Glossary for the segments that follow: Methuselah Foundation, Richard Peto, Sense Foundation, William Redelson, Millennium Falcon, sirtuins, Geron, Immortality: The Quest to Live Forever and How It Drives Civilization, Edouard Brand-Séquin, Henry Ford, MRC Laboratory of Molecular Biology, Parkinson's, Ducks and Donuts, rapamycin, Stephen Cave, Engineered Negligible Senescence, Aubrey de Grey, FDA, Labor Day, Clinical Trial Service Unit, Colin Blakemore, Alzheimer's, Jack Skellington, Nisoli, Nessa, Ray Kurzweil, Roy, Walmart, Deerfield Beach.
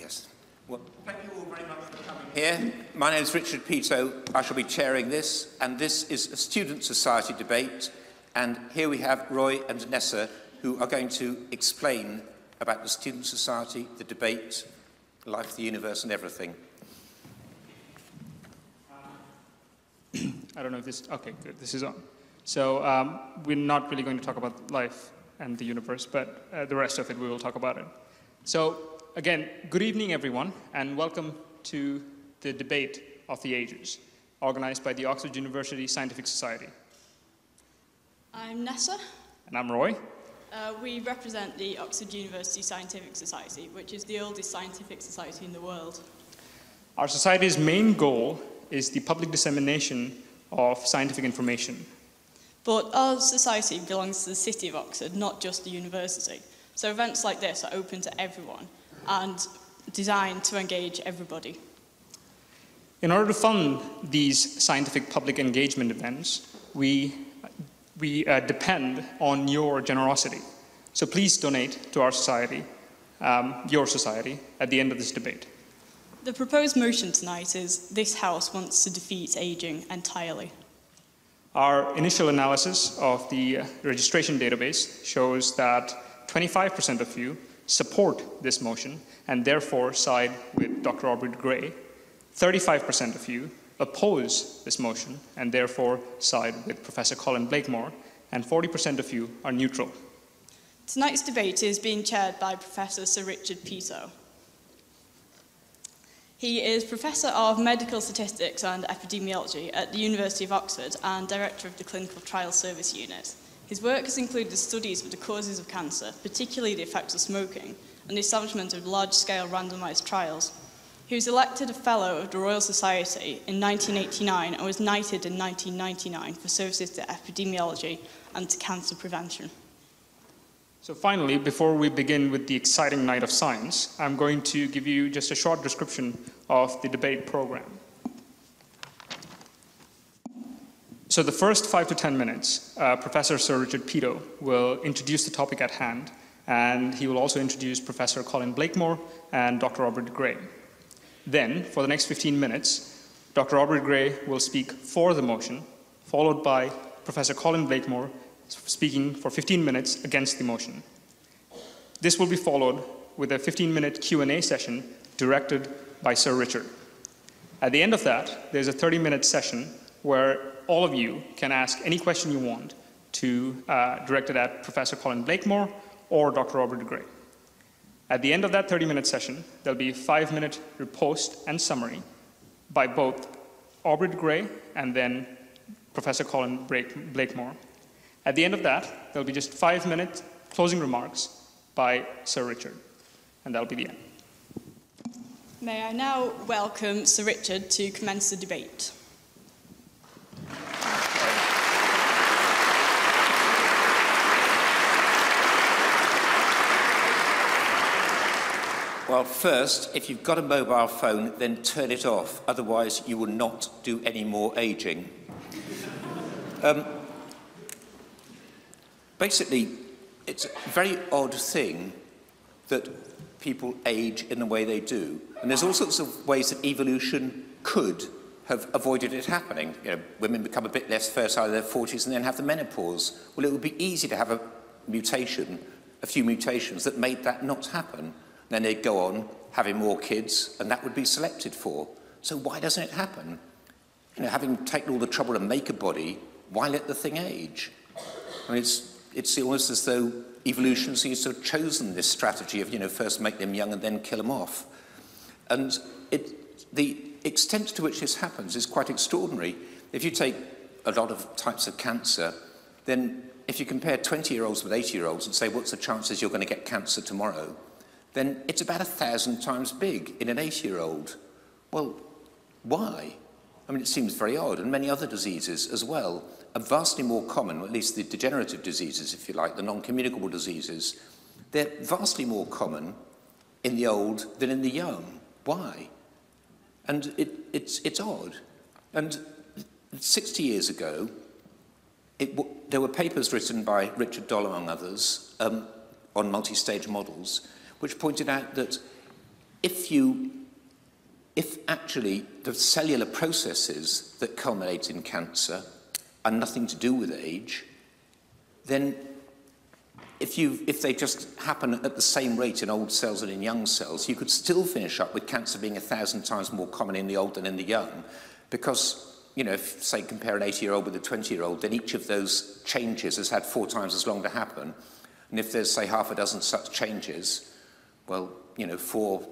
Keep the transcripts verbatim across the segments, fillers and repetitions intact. Yes. Well, thank you all very much for coming here. My name is Richard Peto. I shall be chairing this, and this is a student society debate. And here we have Roy and Nessa, who are going to explain about the student society, the debate, life, the universe, and everything. I don't know if this, okay, good, this is on. So um, we're not really going to talk about life and the universe, but uh, the rest of it, we will talk about it. So again, good evening, everyone, and welcome to the Debate of the Ages, organized by the Oxford University Scientific Society. I'm Nessa. And I'm Roy. Uh, we represent the Oxford University Scientific Society, which is the oldest scientific society in the world. Our society's main goal is the public dissemination of scientific information. But our society belongs to the City of Oxford, not just the university. So events like this are open to everyone and designed to engage everybody. In order to fund these scientific public engagement events, we We uh, depend on your generosity. So please donate to our society, um, your society, at the end of this debate. The proposed motion tonight is, this House wants to defeat ageing entirely. Our initial analysis of the uh, registration database shows that twenty-five percent of you support this motion and therefore side with Doctor Aubrey de Grey. thirty-five percent of you oppose this motion and therefore side with Professor Colin Blakemore, and forty percent of you are neutral. Tonight's debate is being chaired by Professor Sir Richard Peto. He is Professor of Medical Statistics and Epidemiology at the University of Oxford and Director of the Clinical Trial Service Unit. His work has included studies of the causes of cancer, particularly the effects of smoking, and the establishment of large-scale randomized trials. He was elected a Fellow of the Royal Society in nineteen eighty-nine and was knighted in nineteen ninety-nine for services to epidemiology and to cancer prevention. So finally, before we begin with the exciting night of science, I'm going to give you just a short description of the debate program. So the first five to ten minutes, uh, Professor Sir Richard Peto will introduce the topic at hand, and he will also introduce Professor Colin Blakemore and Doctor Aubrey de Grey. Then, for the next fifteen minutes, Doctor Aubrey de Grey will speak for the motion, followed by Professor Colin Blakemore speaking for fifteen minutes against the motion. This will be followed with a fifteen-minute Q and A session directed by Sir Richard. At the end of that, there's a thirty-minute session where all of you can ask any question you want to uh, directed at Professor Colin Blakemore or Doctor Aubrey de Grey. At the end of that thirty-minute session, there'll be a five-minute riposte and summary by both Aubrey de Grey and then Professor Colin Blakemore. At the end of that, there'll be just five-minute closing remarks by Sir Richard, and that'll be the end. May I now welcome Sir Richard to commence the debate. Well, first, if you've got a mobile phone, then turn it off. Otherwise, you will not do any more aging. um, basically, it's a very odd thing that people age in the way they do. And there's all sorts of ways that evolution could have avoided it happening. You know, women become a bit less fertile in their forties and then have the menopause. Well, it would be easy to have a mutation, a few mutations that made that not happen. Then they'd go on having more kids, and that would be selected for. So why doesn't it happen? You know, having taken all the trouble to make a body, why let the thing age? I mean, it's, it's almost as though evolution seems to have chosen this strategy of, you know, first make them young and then kill them off. And it, the extent to which this happens is quite extraordinary. If you take a lot of types of cancer, then if you compare twenty-year-olds with eighty-year-olds and say, what's the chances you're going to get cancer tomorrow? Then it's about a thousand times big in an eighty-year-old. Well, why? I mean, it seems very odd, and many other diseases as well are vastly more common, or at least the degenerative diseases, if you like, the non-communicable diseases. They're vastly more common in the old than in the young. Why? And it, it's, it's odd. And sixty years ago, it w there were papers written by Richard Doll, among others, um, on multi-stage models, which pointed out that if you, if actually the cellular processes that culminate in cancer are nothing to do with age, then if, you, if they just happen at the same rate in old cells and in young cells, you could still finish up with cancer being a thousand times more common in the old than in the young, because, you know, if, say, compare an eighty-year-old with a twenty-year-old, then each of those changes has had four times as long to happen. And if there's, say, half a dozen such changes, well, you know, four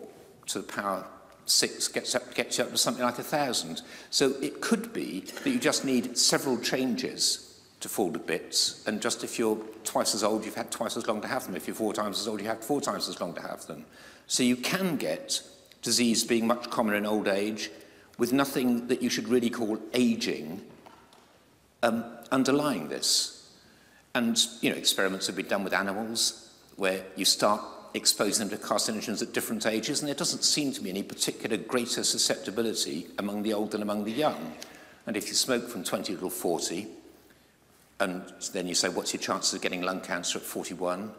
to the power six gets up, gets you up to something like a thousand. So it could be that you just need several changes to fall to bits, and just if you're twice as old, you've had twice as long to have them. If you're four times as old, you have four times as long to have them. So you can get disease being much commoner in old age, with nothing that you should really call aging um, underlying this. And, you know, experiments have been done with animals where you start exposing them to carcinogens at different ages, and there doesn't seem to be any particular greater susceptibility among the old than among the young. And if you smoke from twenty till forty, and then you say, what's your chances of getting lung cancer at forty-one?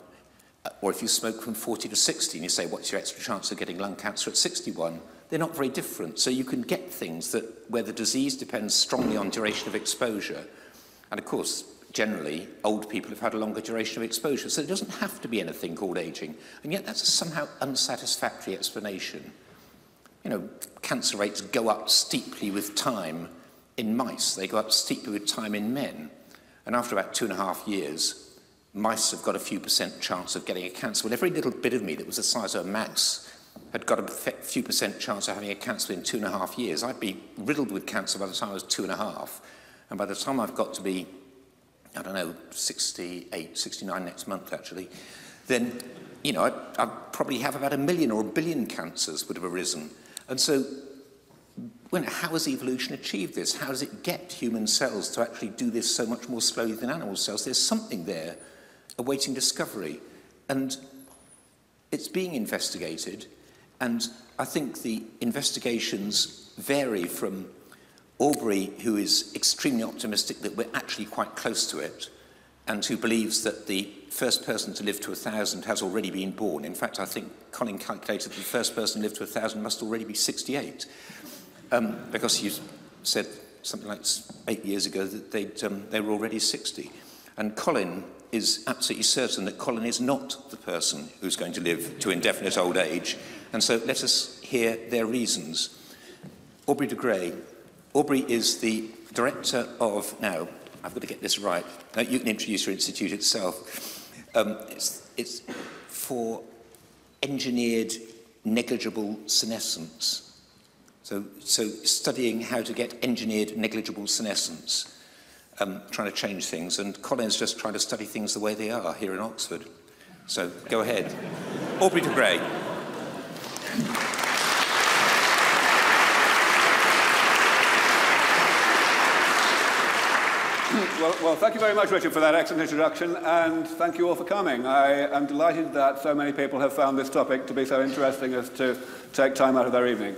Or if you smoke from forty to sixty, and you say, what's your extra chance of getting lung cancer at sixty-one? They're not very different. So you can get things that, where the disease depends strongly on duration of exposure. And of course, generally, old people have had a longer duration of exposure. So there doesn't have to be anything called aging. And yet that's a somehow unsatisfactory explanation. You know, cancer rates go up steeply with time in mice. They go up steeply with time in men. And after about two and a half years, mice have got a few percent chance of getting a cancer. Well, every little bit of me that was the size of a max had got a few percent chance of having a cancer in two and a half years, I'd be riddled with cancer by the time I was two and a half. And by the time I've got to be, I don't know, sixty-eight, sixty-nine next month, actually, then, you know, I'd, I'd probably have about a million or a billion cancers would have arisen. And so, when, how has evolution achieved this? How does it get human cells to actually do this so much more slowly than animal cells? There's something there awaiting discovery. And it's being investigated. And I think the investigations vary from Aubrey, who is extremely optimistic that we're actually quite close to it, and who believes that the first person to live to a thousand has already been born. In fact, I think Colin calculated that the first person to live to a thousand must already be sixty-eight, um, because you said something like eight years ago that they'd, um, they were already sixty. And Colin is absolutely certain that Colin is not the person who's going to live to indefinite old age. And so let us hear their reasons. Aubrey de Grey. Aubrey is the director of, now, I've got to get this right. No, you can introduce your institute itself. Um, it's, it's for engineered negligible senescence. So, so studying how to get engineered negligible senescence. Um, trying to change things, and Colin's just trying to study things the way they are here in Oxford. So go ahead. Aubrey de Grey. Well, well, thank you very much, Richard, for that excellent introduction, and thank you all for coming. I am delighted that so many people have found this topic to be so interesting as to take time out of their evening.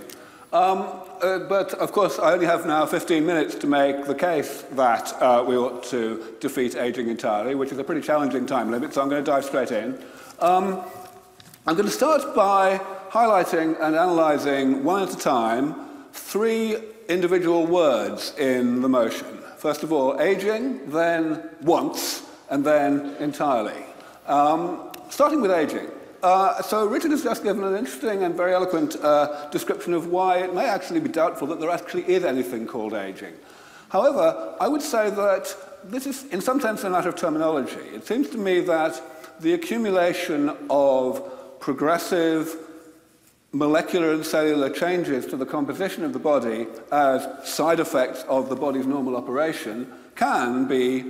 Um, uh, but, of course, I only have now fifteen minutes to make the case that uh, we ought to defeat aging entirely, which is a pretty challenging time limit, so I'm going to dive straight in. Um, I'm going to start by highlighting and analysing, one at a time, three individual words in the motion. First of all, aging, then once, and then entirely. Um, starting with aging. Uh, so Richard has just given an interesting and very eloquent uh, description of why it may actually be doubtful that there actually is anything called aging. However, I would say that this is, in some sense, a matter of terminology. It seems to me that the accumulation of progressive molecular and cellular changes to the composition of the body as side effects of the body's normal operation can be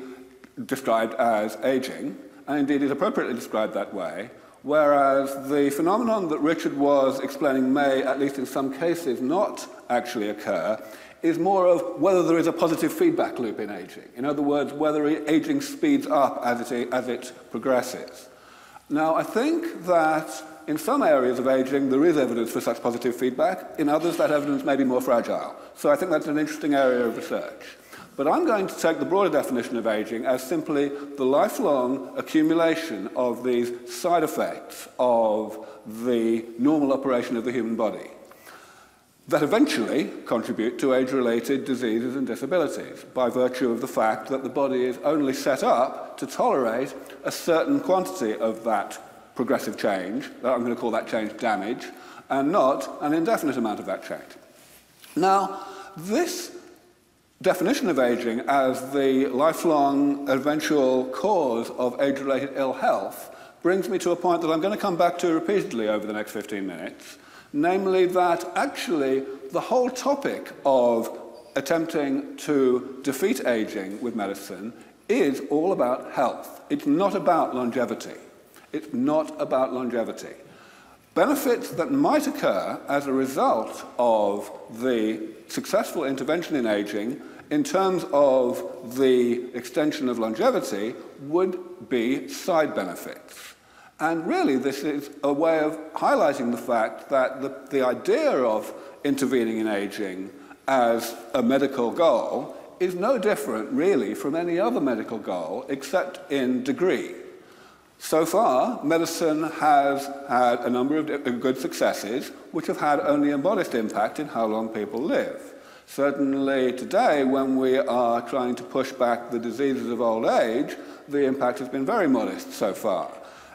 described as aging, and indeed is appropriately described that way. Whereas the phenomenon that Richard was explaining may, at least in some cases, not actually occur, is more of whether there is a positive feedback loop in aging. In other words, whether aging speeds up as it, as it progresses. Now, I think that in some areas of aging, there is evidence for such positive feedback. In others, that evidence may be more fragile. So I think that's an interesting area of research. But I'm going to take the broader definition of aging as simply the lifelong accumulation of these side effects of the normal operation of the human body that eventually contribute to age-related diseases and disabilities by virtue of the fact that the body is only set up to tolerate a certain quantity of that progressive change, I'm going to call that change damage, and not an indefinite amount of that change. Now, this definition of aging as the lifelong eventual cause of age-related ill health brings me to a point that I'm going to come back to repeatedly over the next fifteen minutes, namely that actually the whole topic of attempting to defeat aging with medicine is all about health. It's not about longevity. It's not about longevity. Benefits that might occur as a result of the successful intervention in aging in terms of the extension of longevity would be side benefits. And really, this is a way of highlighting the fact that the, the idea of intervening in aging as a medical goal is no different, really, from any other medical goal, except in degree. So far, medicine has had a number of good successes, which have had only a modest impact in how long people live. Certainly today, when we are trying to push back the diseases of old age, the impact has been very modest so far.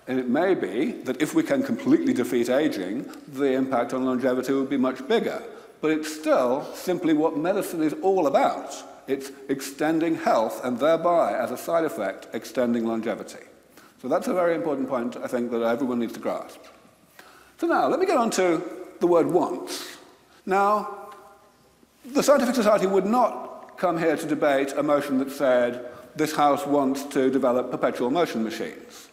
And it may be that if we can completely defeat aging, the impact on longevity would be much bigger. But it's still simply what medicine is all about. It's extending health and thereby, as a side effect, extending longevity. So that's a very important point, I think, that everyone needs to grasp. So now, let me get on to the word wants. Now, the scientific society would not come here to debate a motion that said, this house wants to develop perpetual motion machines.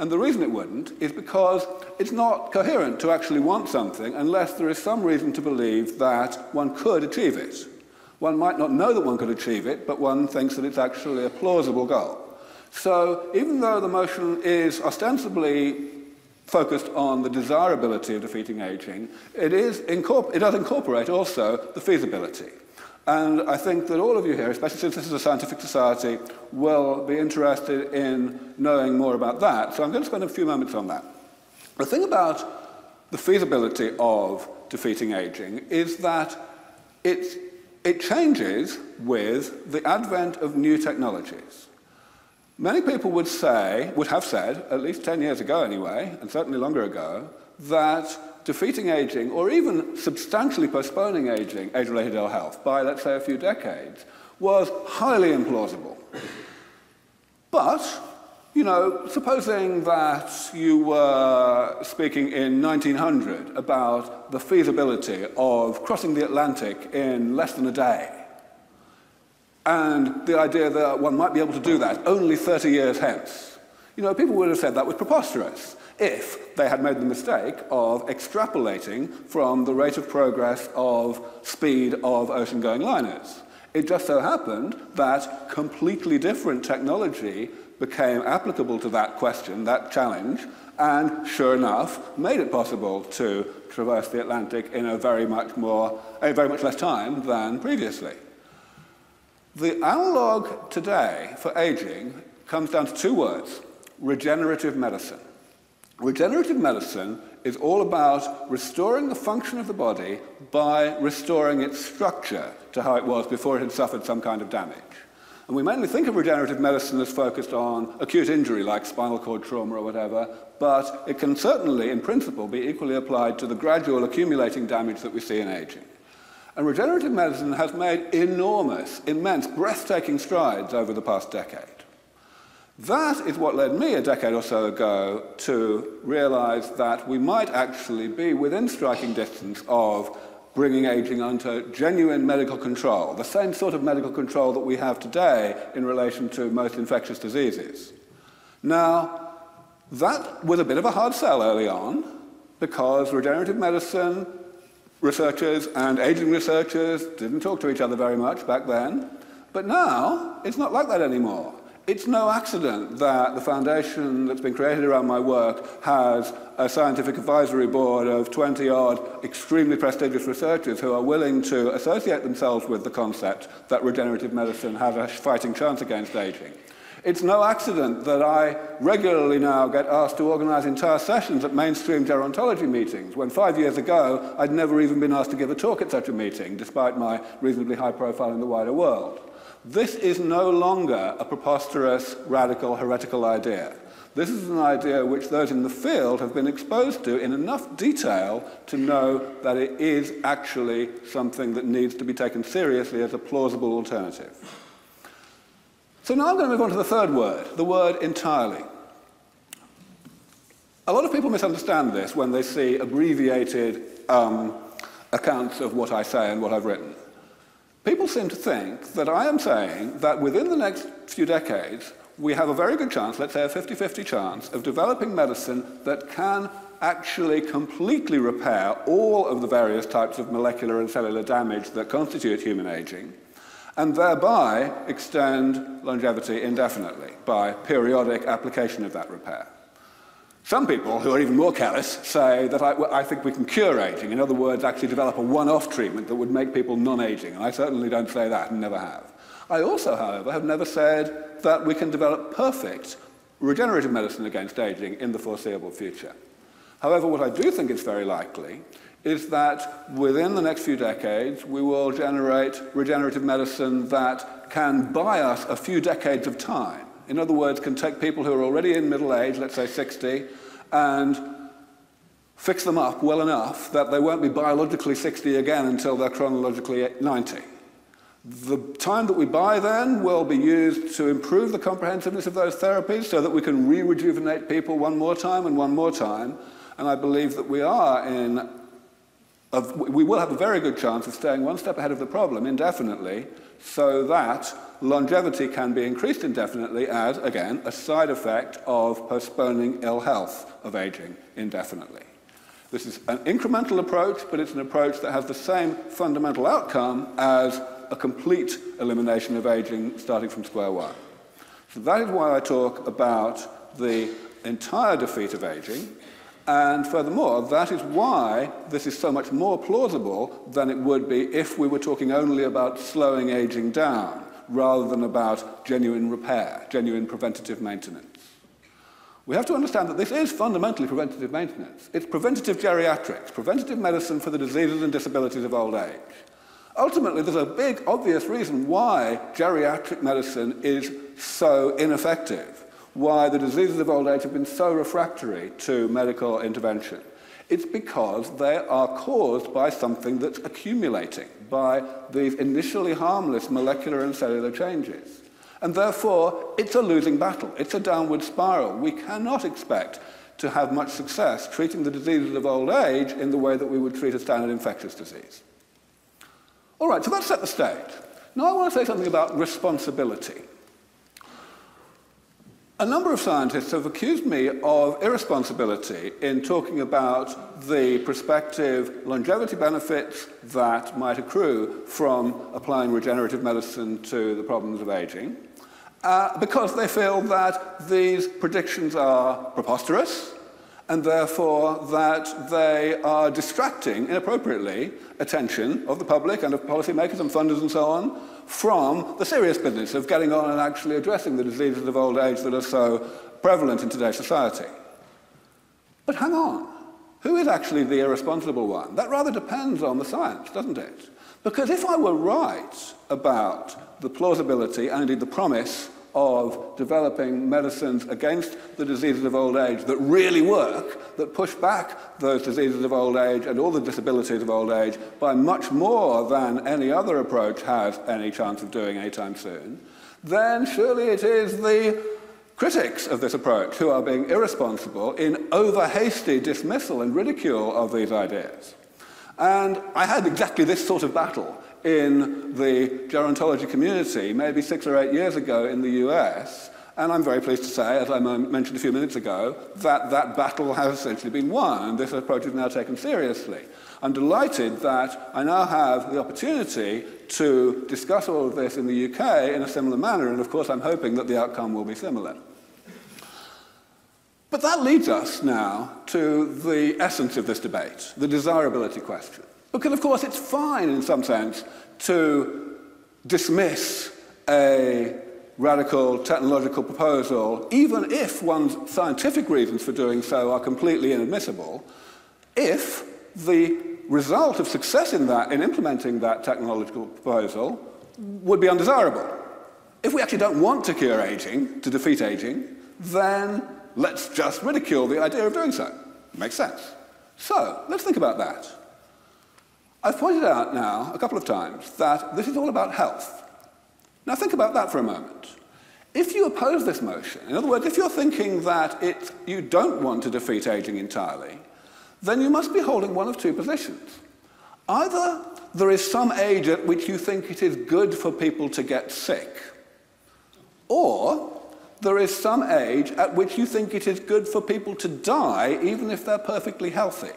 And the reason it wouldn't is because it's not coherent to actually want something unless there is some reason to believe that one could achieve it. One might not know that one could achieve it, but one thinks that it's actually a plausible goal. So even though the motion is ostensibly focused on the desirability of defeating aging, it, is incorpor- it does incorporate also the feasibility. And I think that all of you here, especially since this is a scientific society, will be interested in knowing more about that. So I'm going to spend a few moments on that. The thing about the feasibility of defeating aging is that it's, it changes with the advent of new technologies. Many people would say, would have said, at least ten years ago anyway, and certainly longer ago, that defeating aging, or even substantially postponing aging, age-related ill health, by, let's say, a few decades, was highly implausible. But, you know, supposing that you were speaking in nineteen hundred about the feasibility of crossing the Atlantic in less than a day, and the idea that one might be able to do that only thirty years hence, you know, people would have said that was preposterous if they had made the mistake of extrapolating from the rate of progress of speed of ocean-going liners. It just so happened that completely different technology became applicable to that question, that challenge, and sure enough, made it possible to traverse the Atlantic in a very much more, a very much less time than previously. The analogue today for aging comes down to two words: regenerative medicine. Regenerative medicine is all about restoring the function of the body by restoring its structure to how it was before it had suffered some kind of damage. And we mainly think of regenerative medicine as focused on acute injury like spinal cord trauma or whatever, but it can certainly, in principle, be equally applied to the gradual accumulating damage that we see in aging. And regenerative medicine has made enormous, immense, breathtaking strides over the past decade. That is what led me a decade or so ago to realize that we might actually be within striking distance of bringing aging under genuine medical control, the same sort of medical control that we have today in relation to most infectious diseases. Now, that was a bit of a hard sell early on because regenerative medicine researchers and aging researchers didn't talk to each other very much back then, but now it's not like that anymore. It's no accident that the foundation that's been created around my work has a scientific advisory board of twenty-odd extremely prestigious researchers who are willing to associate themselves with the concept that regenerative medicine has a fighting chance against aging. It's no accident that I regularly now get asked to organize entire sessions at mainstream gerontology meetings, when five years ago I'd never even been asked to give a talk at such a meeting, despite my reasonably high profile in the wider world. This is no longer a preposterous, radical, heretical idea. This is an idea which those in the field have been exposed to in enough detail to know that it is actually something that needs to be taken seriously as a plausible alternative. So now I'm going to move on to the third word, the word entirely. A lot of people misunderstand this when they see abbreviated um, accounts of what I say and what I've written. People seem to think that I am saying that within the next few decades, we have a very good chance, let's say a fifty fifty chance, of developing medicine that can actually completely repair all of the various types of molecular and cellular damage that constitute human aging, and thereby extend longevity indefinitely by periodic application of that repair. Some people, who are even more callous, say that I, I think we can cure aging. In other words, actually develop a one-off treatment that would make people non-aging. And I certainly don't say that, and never have. I also, however, have never said that we can develop perfect regenerative medicine against aging in the foreseeable future. However, what I do think is very likely is that within the next few decades, we will generate regenerative medicine that can buy us a few decades of time. In other words, can take people who are already in middle age, let's say sixty, and fix them up well enough that they won't be biologically sixty again until they're chronologically ninety. The time that we buy then will be used to improve the comprehensiveness of those therapies so that we can re-rejuvenate people one more time and one more time. And I believe that we are in, a, we will have a very good chance of staying one step ahead of the problem indefinitely, so that longevity can be increased indefinitely as, again, a side effect of postponing ill health of aging indefinitely. This is an incremental approach, but it's an approach that has the same fundamental outcome as a complete elimination of aging starting from square one. So that is why I talk about the entire defeat of aging, and furthermore, that is why this is so much more plausible than it would be if we were talking only about slowing aging down, rather than about genuine repair, genuine preventative maintenance. We have to understand that this is fundamentally preventative maintenance. It's preventative geriatrics, preventative medicine for the diseases and disabilities of old age. Ultimately, there's a big, obvious reason why geriatric medicine is so ineffective, why the diseases of old age have been so refractory to medical intervention. It's because they are caused by something that's accumulating, by these initially harmless molecular and cellular changes. And therefore, it's a losing battle. It's a downward spiral. We cannot expect to have much success treating the diseases of old age in the way that we would treat a standard infectious disease. All right, so that's set the stage. Now I want to say something about responsibility. A number of scientists have accused me of irresponsibility in talking about the prospective longevity benefits that might accrue from applying regenerative medicine to the problems of aging, uh, because they feel that these predictions are preposterous, and therefore that they are distracting, inappropriately, attention of the public and of policymakers and funders and so on from the serious business of getting on and actually addressing the diseases of old age that are so prevalent in today's society. But hang on, who is actually the irresponsible one? That rather depends on the science, doesn't it? Because if I were right about the plausibility and indeed the promise of developing medicines against the diseases of old age that really work, that push back those diseases of old age and all the disabilities of old age by much more than any other approach has any chance of doing anytime soon, then surely it is the critics of this approach who are being irresponsible in over-hasty dismissal and ridicule of these ideas. And I had exactly this sort of battle in the gerontology community maybe six or eight years ago in the U S, and I'm very pleased to say, as I mentioned a few minutes ago, that that battle has essentially been won, and this approach is now taken seriously. I'm delighted that I now have the opportunity to discuss all of this in the U K in a similar manner, and of course I'm hoping that the outcome will be similar. But that leads us now to the essence of this debate, the desirability question. Because, of course, it's fine, in some sense, to dismiss a radical technological proposal, even if one's scientific reasons for doing so are completely inadmissible, if the result of success in that, in implementing that technological proposal, would be undesirable. If we actually don't want to cure aging, to defeat aging, then let's just ridicule the idea of doing so. Makes sense. So, let's think about that. I've pointed out now, a couple of times, that this is all about health. Now think about that for a moment. If you oppose this motion, in other words, if you're thinking that it, you don't want to defeat aging entirely, then you must be holding one of two positions. Either there is some age at which you think it is good for people to get sick, or there is some age at which you think it is good for people to die even if they're perfectly healthy.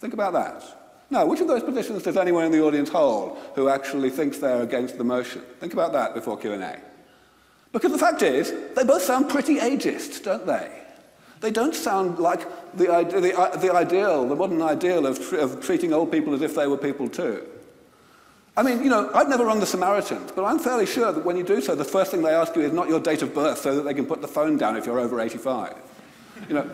Think about that. Now, which of those positions does anyone in the audience hold who actually thinks they're against the motion? Think about that before Q and A. Because the fact is, they both sound pretty ageist, don't they? They don't sound like the, the, the ideal, the modern ideal of, of treating old people as if they were people too. I mean, you know, I've never run the Samaritans, but I'm fairly sure that when you do so, the first thing they ask you is not your date of birth so that they can put the phone down if you're over eighty-five. You know,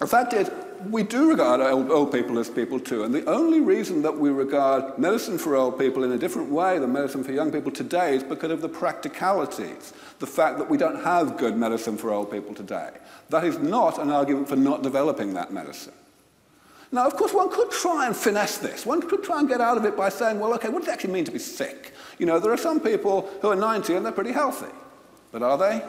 the fact is, we do regard old, old people as people too, and the only reason that we regard medicine for old people in a different way than medicine for young people today is because of the practicalities, the fact that we don't have good medicine for old people today. That is not an argument for not developing that medicine. Now, of course, one could try and finesse this. One could try and get out of it by saying, well, okay, what does it actually mean to be sick? You know, there are some people who are ninety and they're pretty healthy. But are they?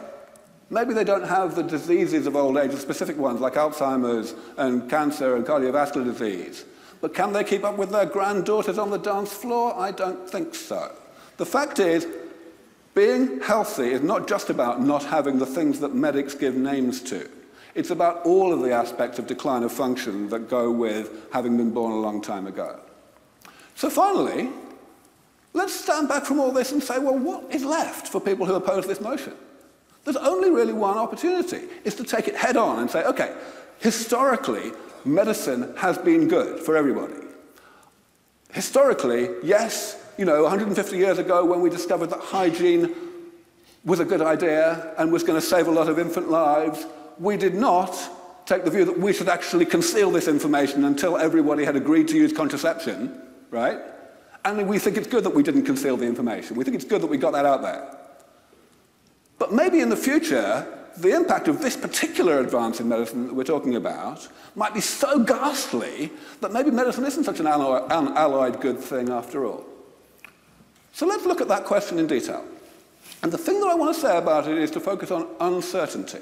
Maybe they don't have the diseases of old age, the specific ones like Alzheimer's and cancer and cardiovascular disease. But can they keep up with their granddaughters on the dance floor? I don't think so. The fact is, being healthy is not just about not having the things that medics give names to. It's about all of the aspects of decline of function that go with having been born a long time ago. So finally, let's stand back from all this and say, well, what is left for people who oppose this motion? There's only really one opportunity, is to take it head on and say, okay, historically, medicine has been good for everybody. Historically, yes, you know, one hundred fifty years ago when we discovered that hygiene was a good idea and was going to save a lot of infant lives, we did not take the view that we should actually conceal this information until everybody had agreed to use contraception, right? And we think it's good that we didn't conceal the information. We think it's good that we got that out there. But maybe in the future, the impact of this particular advance in medicine that we're talking about might be so ghastly that maybe medicine isn't such an allied good thing after all. So let's look at that question in detail. And the thing that I want to say about it is to focus on uncertainty.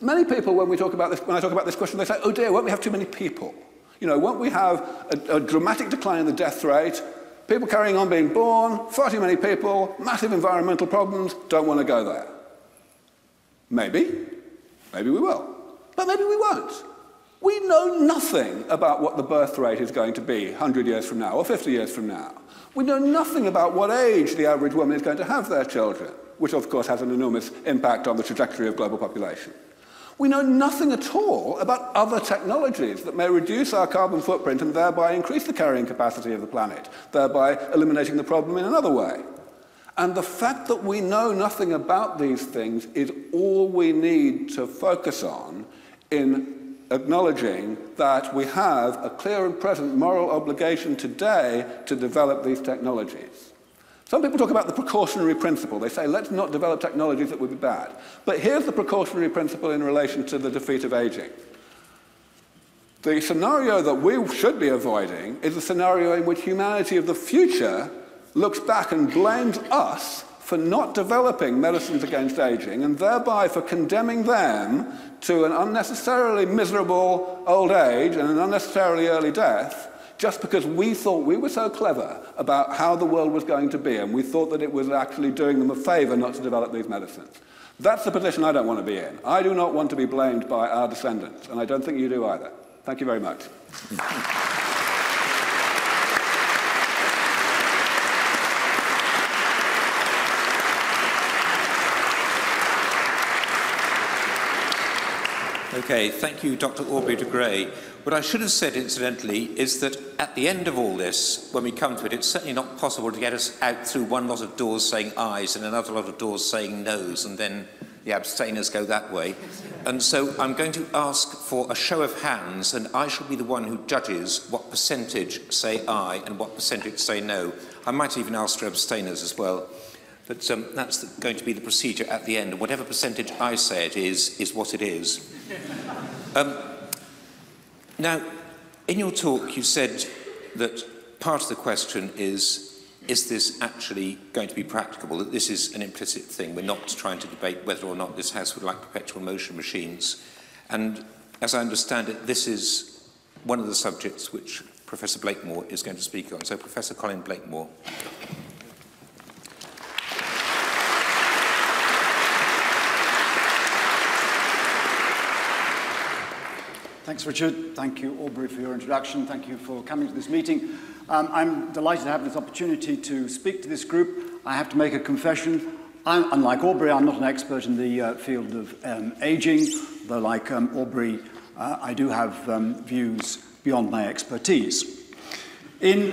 Many people, when we talk about this, when I talk about this question, they say, oh dear, won't we have too many people? You know, won't we have a, a dramatic decline in the death rate, people carrying on being born, far too many people, massive environmental problems, don't want to go there. Maybe. Maybe we will. But maybe we won't. We know nothing about what the birth rate is going to be one hundred years from now or fifty years from now. We know nothing about what age the average woman is going to have their children, which of course has an enormous impact on the trajectory of global population. We know nothing at all about other technologies that may reduce our carbon footprint and thereby increase the carrying capacity of the planet, thereby eliminating the problem in another way. And the fact that we know nothing about these things is all we need to focus on in acknowledging that we have a clear and present moral obligation today to develop these technologies. Some people talk about the precautionary principle. They say, let's not develop technologies that would be bad. But here's the precautionary principle in relation to the defeat of aging. The scenario that we should be avoiding is the scenario in which humanity of the future looks back and blames us for not developing medicines against aging and thereby for condemning them to an unnecessarily miserable old age and an unnecessarily early death, just because we thought we were so clever about how the world was going to be, and we thought that it was actually doing them a favor not to develop these medicines. That's the position I don't want to be in. I do not want to be blamed by our descendants, and I don't think you do either. Thank you very much. Okay, thank you, Doctor Aubrey de Grey. What I should have said, incidentally, is that at the end of all this, when we come to it, it's certainly not possible to get us out through one lot of doors saying ayes and another lot of doors saying noes, and then the abstainers go that way. And so I'm going to ask for a show of hands, and I shall be the one who judges what percentage say aye and what percentage say no. I might even ask for abstainers as well. But um, that's the, going to be the procedure at the end. Whatever percentage I say it is, is what it is. Um, now, in your talk, you said that part of the question is, is this actually going to be practicable? That this is an implicit thing. We're not trying to debate whether or not this house would like perpetual motion machines. And as I understand it, this is one of the subjects which Professor Blakemore is going to speak on. So, Professor Colin Blakemore. Thanks, Richard. Thank you, Aubrey, for your introduction. Thank you for coming to this meeting. Um, I'm delighted to have this opportunity to speak to this group. I have to make a confession. I'm, unlike Aubrey, I'm not an expert in the uh, field of um, aging, though like um, Aubrey, uh, I do have um, views beyond my expertise. In,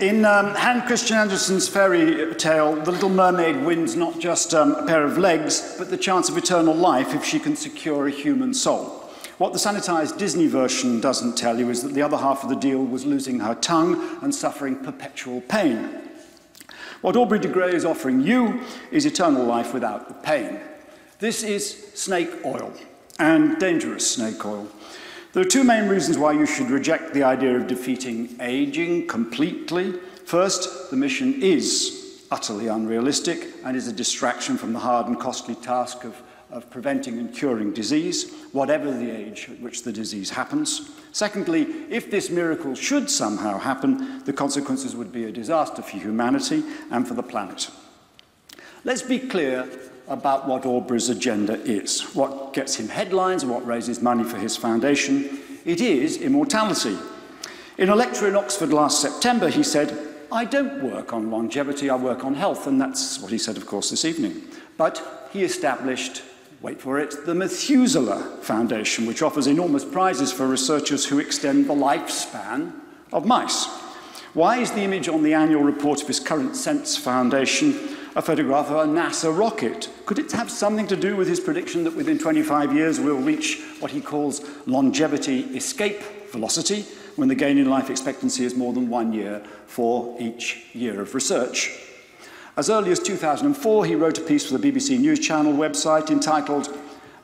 in um, Hans Christian Andersen's fairy tale, The Little Mermaid wins not just um, a pair of legs, but the chance of eternal life if she can secure a human soul. What the sanitized Disney version doesn't tell you is that the other half of the deal was losing her tongue and suffering perpetual pain. What Aubrey de Grey is offering you is eternal life without the pain. This is snake oil, and dangerous snake oil. There are two main reasons why you should reject the idea of defeating aging completely. First, the mission is utterly unrealistic and is a distraction from the hard and costly task of of preventing and curing disease, whatever the age at which the disease happens. Secondly, if this miracle should somehow happen, the consequences would be a disaster for humanity and for the planet. Let's be clear about what Aubrey's agenda is, what gets him headlines, what raises money for his foundation. It is immortality. In a lecture in Oxford last September, he said, "I don't work on longevity, I work on health," and that's what he said, of course, this evening. But he established, wait for it, the Methuselah Foundation, which offers enormous prizes for researchers who extend the lifespan of mice. Why is the image on the annual report of his current Sense Foundation a photograph of a NASA rocket? Could it have something to do with his prediction that within twenty-five years we'll reach what he calls longevity escape velocity, when the gain in life expectancy is more than one year for each year of research? As early as two thousand four, he wrote a piece for the B B C News Channel website entitled,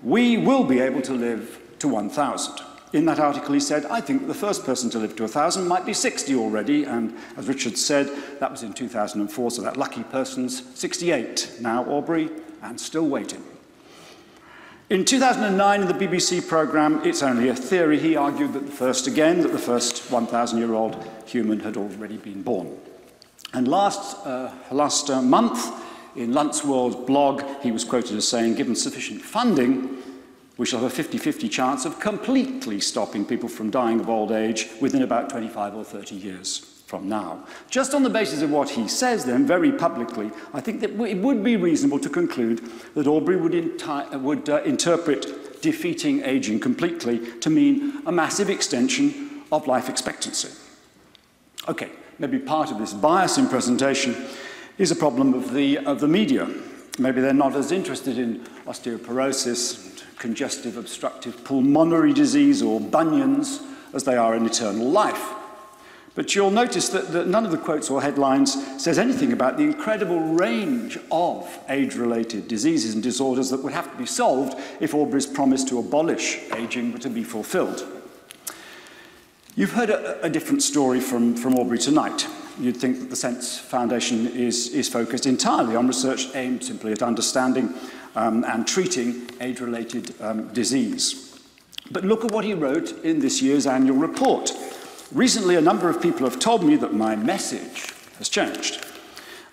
"We Will Be Able to Live to one thousand. In that article, he said, "I think the first person to live to one thousand might be sixty already," and as Richard said, that was in two thousand four, so that lucky person's sixty-eight now, Aubrey, and still waiting. In two thousand nine, in the B B C programme, It's Only a Theory, he argued that the first again, that the first one thousand-year-old human had already been born. And last, uh, last uh, month, in Lunt's World blog, he was quoted as saying, "Given sufficient funding, we shall have a fifty fifty chance of completely stopping people from dying of old age within about twenty-five or thirty years from now." Just on the basis of what he says then, very publicly, I think that it would be reasonable to conclude that Aubrey would, would uh, interpret defeating aging completely to mean a massive extension of life expectancy. Okay. Maybe part of this bias in presentation is a problem of the, of the media. Maybe they're not as interested in osteoporosis, congestive obstructive pulmonary disease, or bunions as they are in eternal life. But you'll notice that, that none of the quotes or headlines says anything about the incredible range of age-related diseases and disorders that would have to be solved if Aubrey's promise to abolish aging were to be fulfilled. You've heard a, a different story from, from Aubrey tonight. You'd think that the Sense Foundation is, is focused entirely on research aimed simply at understanding um, and treating age-related um, disease. But look at what he wrote in this year's annual report. "Recently, a number of people have told me that my message has changed.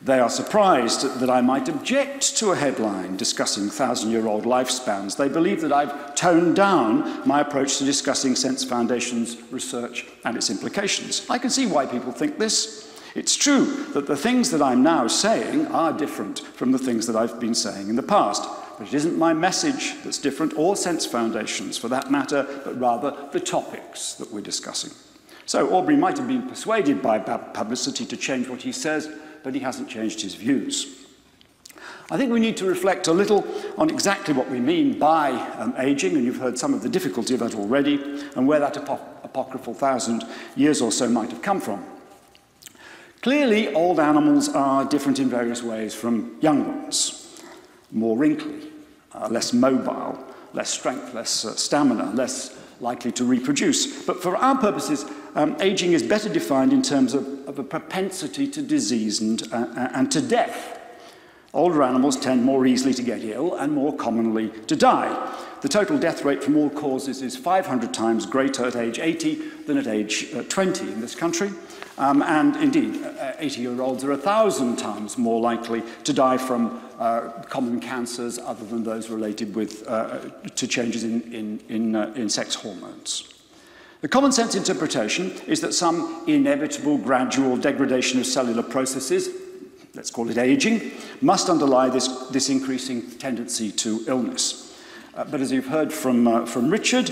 They are surprised that I might object to a headline discussing thousand-year-old lifespans. They believe that I've toned down my approach to discussing Sense Foundation's research and its implications. I can see why people think this. It's true that the things that I'm now saying are different from the things that I've been saying in the past. But it isn't my message that's different, or Sense Foundation's for that matter, but rather the topics that we're discussing. So Aubrey might have been persuaded by publicity to change what he says, but he hasn't changed his views. I think we need to reflect a little on exactly what we mean by um, aging, and you've heard some of the difficulty of that already, and where that apo apocryphal thousand years or so might have come from. Clearly, old animals are different in various ways from young ones. More wrinkly, uh, less mobile, less strength, less uh, stamina, less likely to reproduce. But for our purposes, um, aging is better defined in terms of, of a propensity to disease and, uh, and to death. Older animals tend more easily to get ill and more commonly to die. The total death rate from all causes is five hundred times greater at age eighty than at age uh, twenty in this country. Um, and indeed, eighty-year-olds uh, are one thousand times more likely to die from uh, common cancers other than those related with, uh, to changes in, in, in, uh, in sex hormones. The common sense interpretation is that some inevitable gradual degradation of cellular processes, let's call it aging, must underlie this, this increasing tendency to illness. Uh, but as you've heard from, uh, from Richard,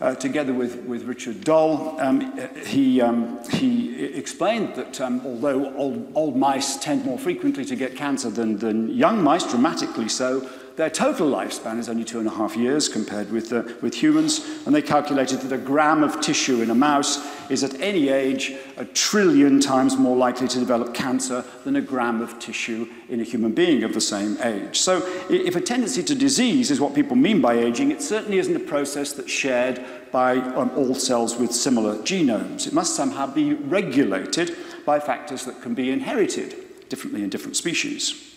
Uh, together with, with Richard Doll, um, he, um, he explained that um, although old, old mice tend more frequently to get cancer than, than young mice, dramatically so, their total lifespan is only two and a half years compared with, uh, with humans, and they calculated that a gram of tissue in a mouse is at any age a trillion times more likely to develop cancer than a gram of tissue in a human being of the same age. So if a tendency to disease is what people mean by aging, it certainly isn't a process that's shared by um, all cells with similar genomes. It must somehow be regulated by factors that can be inherited differently in different species.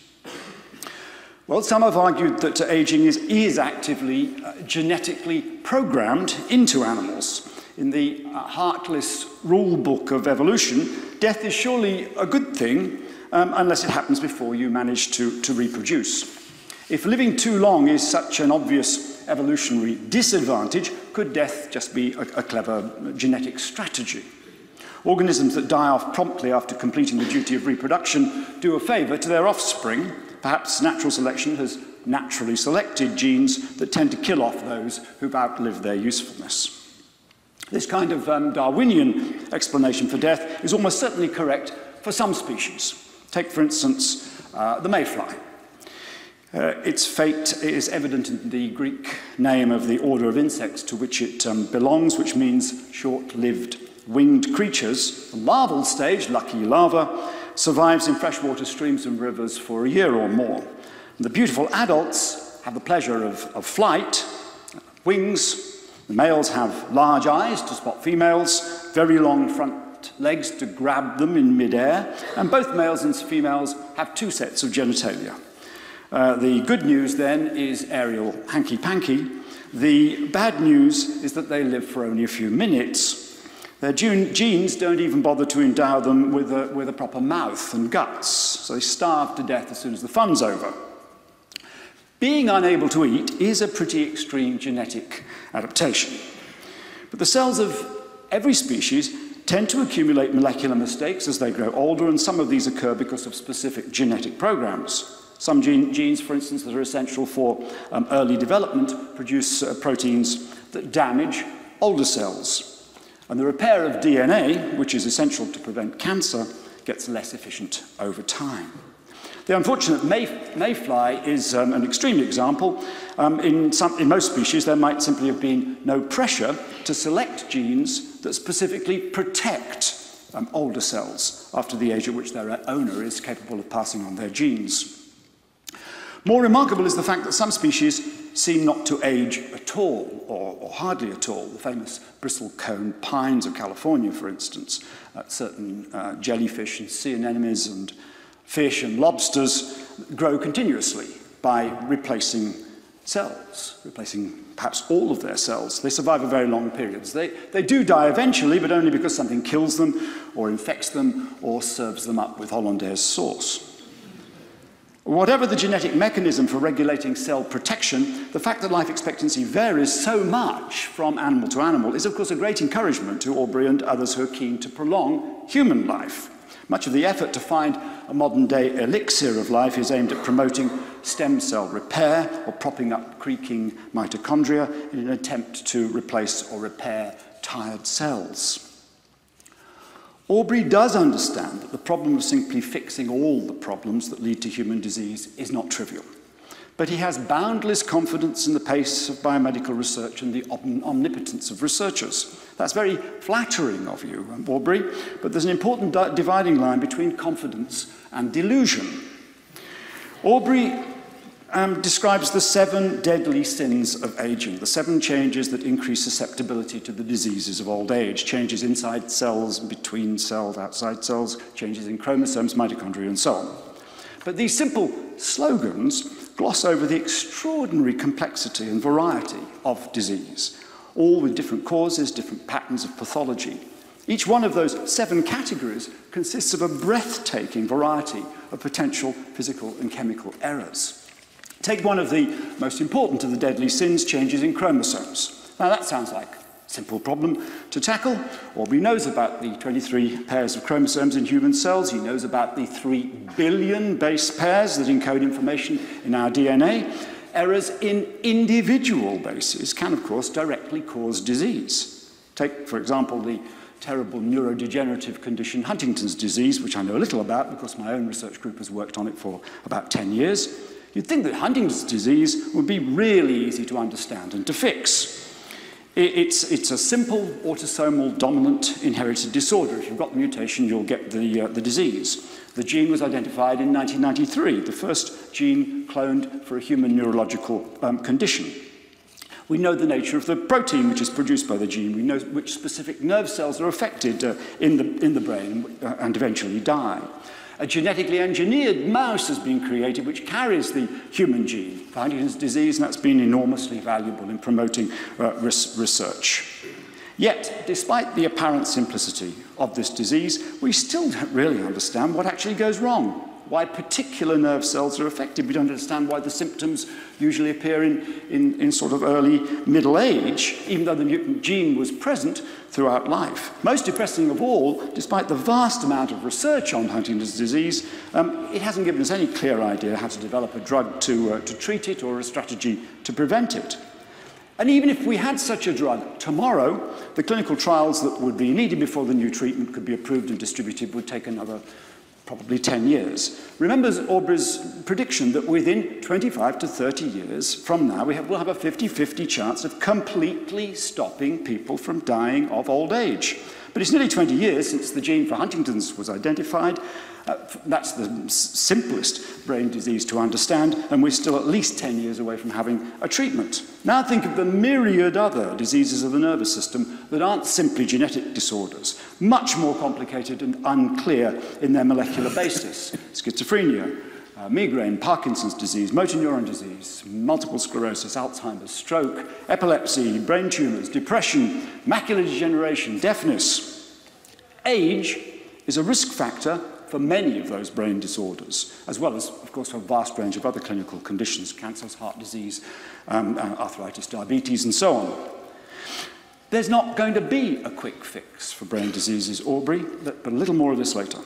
Well, some have argued that aging is, is actively uh, genetically programmed into animals. In the uh, heartless rule book of evolution, death is surely a good thing um, unless it happens before you manage to, to reproduce. If living too long is such an obvious evolutionary disadvantage, could death just be a, a clever genetic strategy? Organisms that die off promptly after completing the duty of reproduction do a favor to their offspring. Perhaps natural selection has naturally selected genes that tend to kill off those who've outlived their usefulness. This kind of um, Darwinian explanation for death is almost certainly correct for some species. Take, for instance, uh, the mayfly. Uh, its fate is evident in the Greek name of the order of insects to which it um, belongs, which means short-lived winged creatures. The larval stage, lucky larva, survives in freshwater streams and rivers for a year or more. And the beautiful adults have the pleasure of, of flight, wings. The males have large eyes to spot females, very long front legs to grab them in midair, and both males and females have two sets of genitalia. Uh, the good news, then, is aerial hanky-panky. The bad news is that they live for only a few minutes. Their genes don't even bother to endow them with a, with a proper mouth and guts, so they starve to death as soon as the fun's over. Being unable to eat is a pretty extreme genetic adaptation. But the cells of every species tend to accumulate molecular mistakes as they grow older, and some of these occur because of specific genetic programs. Some gene, genes, for instance, that are essential for um, early development produce uh, proteins that damage older cells. And the repair of D N A, which is essential to prevent cancer, gets less efficient over time. The unfortunate may, mayfly is um, an extreme example. Um, in, some, in most species, there might simply have been no pressure to select genes that specifically protect um, older cells after the age at which their owner is capable of passing on their genes. More remarkable is the fact that some species seem not to age at all, or, or hardly at all. The famous bristlecone pines of California, for instance, uh, certain uh, jellyfish and sea anemones and fish and lobsters grow continuously by replacing cells, replacing perhaps all of their cells. They survive for very long periods. They, they do die eventually, but only because something kills them or infects them or serves them up with Hollandaise sauce. Whatever the genetic mechanism for regulating cell protection, the fact that life expectancy varies so much from animal to animal is, of course, a great encouragement to Aubrey and others who are keen to prolong human life. Much of the effort to find a modern-day elixir of life is aimed at promoting stem cell repair or propping up creaking mitochondria in an attempt to replace or repair tired cells. Aubrey does understand that the problem of simply fixing all the problems that lead to human disease is not trivial, but he has boundless confidence in the pace of biomedical research and the omnipotence of researchers. That's very flattering of you, Aubrey, but there's an important dividing line between confidence and delusion. Aubrey um, describes the seven deadly sins of aging, the seven changes that increase susceptibility to the diseases of old age, changes inside cells, between cells, outside cells, changes in chromosomes, mitochondria, and so on. But these simple slogans gloss over the extraordinary complexity and variety of disease, all with different causes, different patterns of pathology. Each one of those seven categories consists of a breathtaking variety of potential physical and chemical errors. Take one of the most important of the deadly sins, changes in chromosomes. Now that sounds like a simple problem to tackle. Aubrey knows about the twenty-three pairs of chromosomes in human cells. He knows about the three billion base pairs that encode information in our D N A. Errors in individual bases can, of course, directly cause disease. Take, for example, the terrible neurodegenerative condition, Huntington's disease, which I know a little about because my own research group has worked on it for about ten years. You'd think that Huntington's disease would be really easy to understand and to fix. It's, it's a simple autosomal dominant inherited disorder. If you've got the mutation, you'll get the, uh, the disease. The gene was identified in nineteen ninety-three, the first gene cloned for a human neurological um, condition. We know the nature of the protein which is produced by the gene. We know which specific nerve cells are affected uh, in, the, in the brain uh, and eventually die. A genetically engineered mouse has been created which carries the human gene for Huntington's disease, and that's been enormously valuable in promoting uh, res research. Yet, despite the apparent simplicity of this disease, we still don't really understand what actually goes wrong, why particular nerve cells are affected. We don't understand why the symptoms usually appear in, in, in sort of early middle age, even though the mutant gene was present throughout life. Most depressing of all, despite the vast amount of research on Huntington's disease, um, it hasn't given us any clear idea how to develop a drug to, uh, to treat it or a strategy to prevent it. And even if we had such a drug tomorrow, the clinical trials that would be needed before the new treatment could be approved and distributed would take another probably ten years. Remember Aubrey's prediction that within twenty-five to thirty years from now, we have, we'll have a fifty fifty chance of completely stopping people from dying of old age. But it's nearly twenty years since the gene for Huntington's was identified. Uh, that's the simplest brain disease to understand, and we're still at least ten years away from having a treatment. Now think of the myriad other diseases of the nervous system that aren't simply genetic disorders, much more complicated and unclear in their molecular basis. Schizophrenia, uh, migraine, Parkinson's disease, motor neuron disease, multiple sclerosis, Alzheimer's, stroke, epilepsy, brain tumors, depression, macular degeneration, deafness. Age is a risk factor for many of those brain disorders, as well as, of course, for a vast range of other clinical conditions, cancers, heart disease, um, arthritis, diabetes, and so on. There's not going to be a quick fix for brain diseases, Aubrey, but a little more of this later.